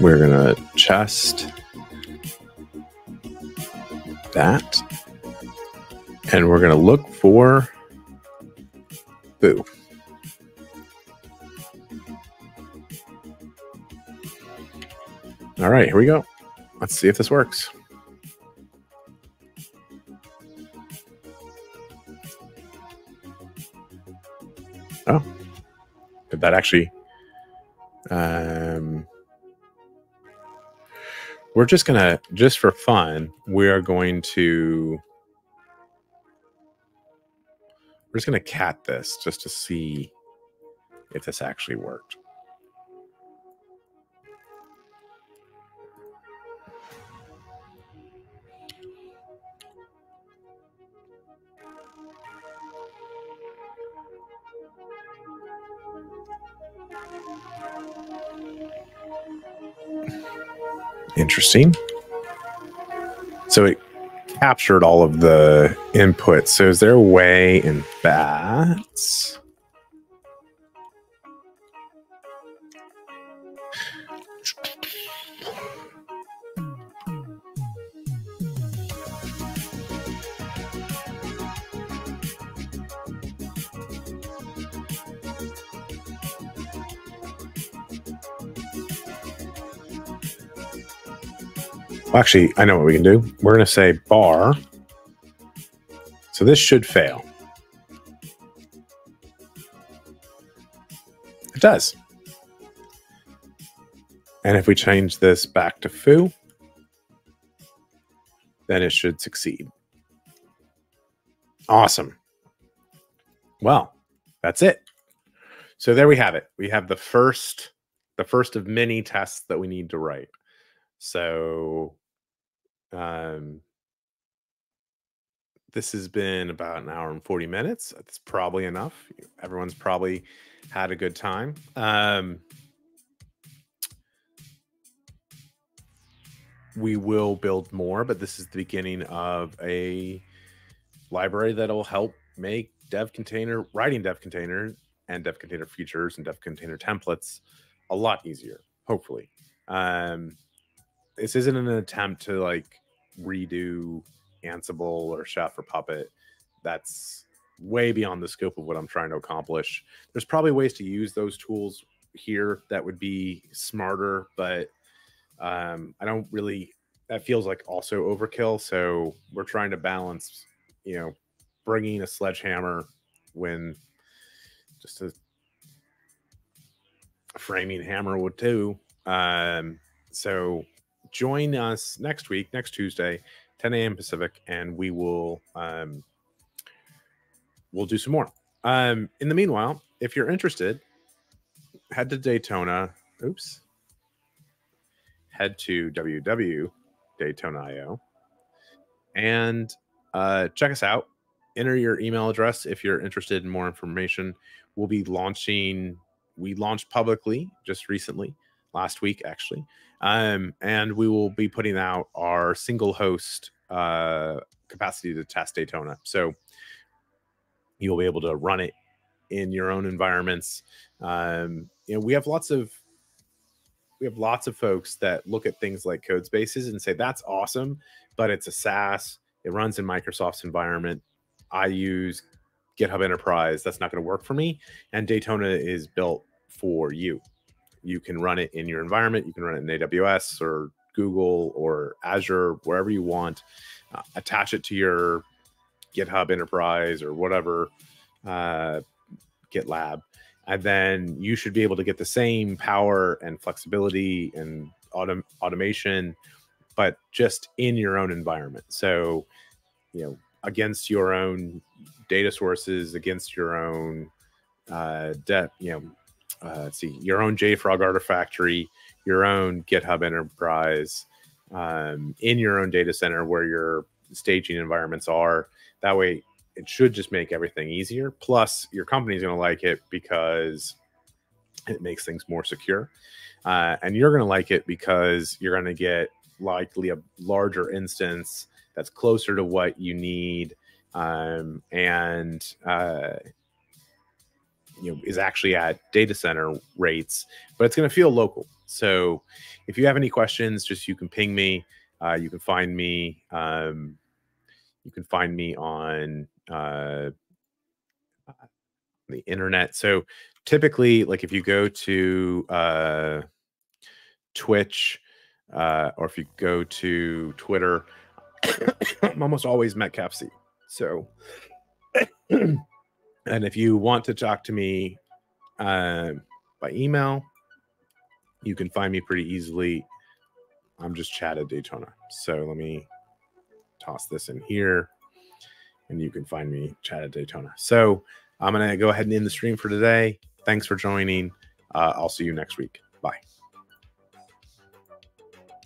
We're going to chest that, and we're going to look for foo. All right, here we go. Let's see if this works. Oh, did that actually... Um, We're just going to, just for fun, we are going to, we're just going to cat this just to see if this actually worked. Interesting. So it captured all of the inputs. So is there a way in bats? Actually, I know what we can do. We're going to say bar. So this should fail. It does. And if we change this back to foo, then it should succeed. Awesome. Well, that's it. So there we have it. We have the first, the first of many tests that we need to write. So... Um, this has been about an hour and forty minutes. That's probably enough. Everyone's probably had a good time. Um, we will build more, but this is the beginning of a library that'll help make DevContainer, writing DevContainer and DevContainer features and DevContainer templates a lot easier, hopefully. Um, this isn't an attempt to like redo Ansible or Chef or Puppet. That's way beyond the scope of what I'm trying to accomplish. There's probably ways to use those tools here that would be smarter, but um, I don't really, that feels like also overkill. So we're trying to balance, you know, bringing a sledgehammer when just a framing hammer would do. Um, so join us next week, next Tuesday, ten A M Pacific, and we will, um, we'll do some more. Um, in the meanwhile, if you're interested, head to Daytona. Oops. Head to w w w dot daytona dot i o and uh, check us out. Enter your email address if you're interested in more information. We'll be launching, we launched publicly just recently, last week actually. Um, and we will be putting out our single host uh, capacity to test Daytona. So you'll be able to run it in your own environments. Um, you know, we have lots of, we have lots of folks that look at things like CodeSpaces and say, that's awesome, but it's a SaaS. It runs in Microsoft's environment. I use GitHub Enterprise. That's not going to work for me. And Daytona is built for you. You can run it in your environment. You can run it in A W S or Google or Azure, wherever you want. Uh, attach it to your GitHub Enterprise or whatever, uh, GitLab. And then you should be able to get the same power and flexibility and autom automation, but just in your own environment. So, you know, against your own data sources, against your own, uh, de you know, uh, let's see, your own JFrog Artifactory, your own GitHub Enterprise, um, in your own data center where your staging environments are. That way, it should just make everything easier. Plus, your company's going to like it because it makes things more secure. Uh, and you're going to like it because you're going to get likely a larger instance that's closer to what you need, um, and uh, you know, is actually at data center rates, but it's going to feel local. So if you have any questions, just you can ping me. Uh, you can find me. Um, you can find me on uh, the internet. So typically, like if you go to uh, Twitch uh, or if you go to Twitter, I'm almost always Metcalf C. So, and if you want to talk to me uh, by email, you can find me pretty easily. I'm just Chad at Daytona. So let me toss this in here and you can find me, Chad at Daytona. So I'm going to go ahead and end the stream for today. Thanks for joining. Uh, I'll see you next week.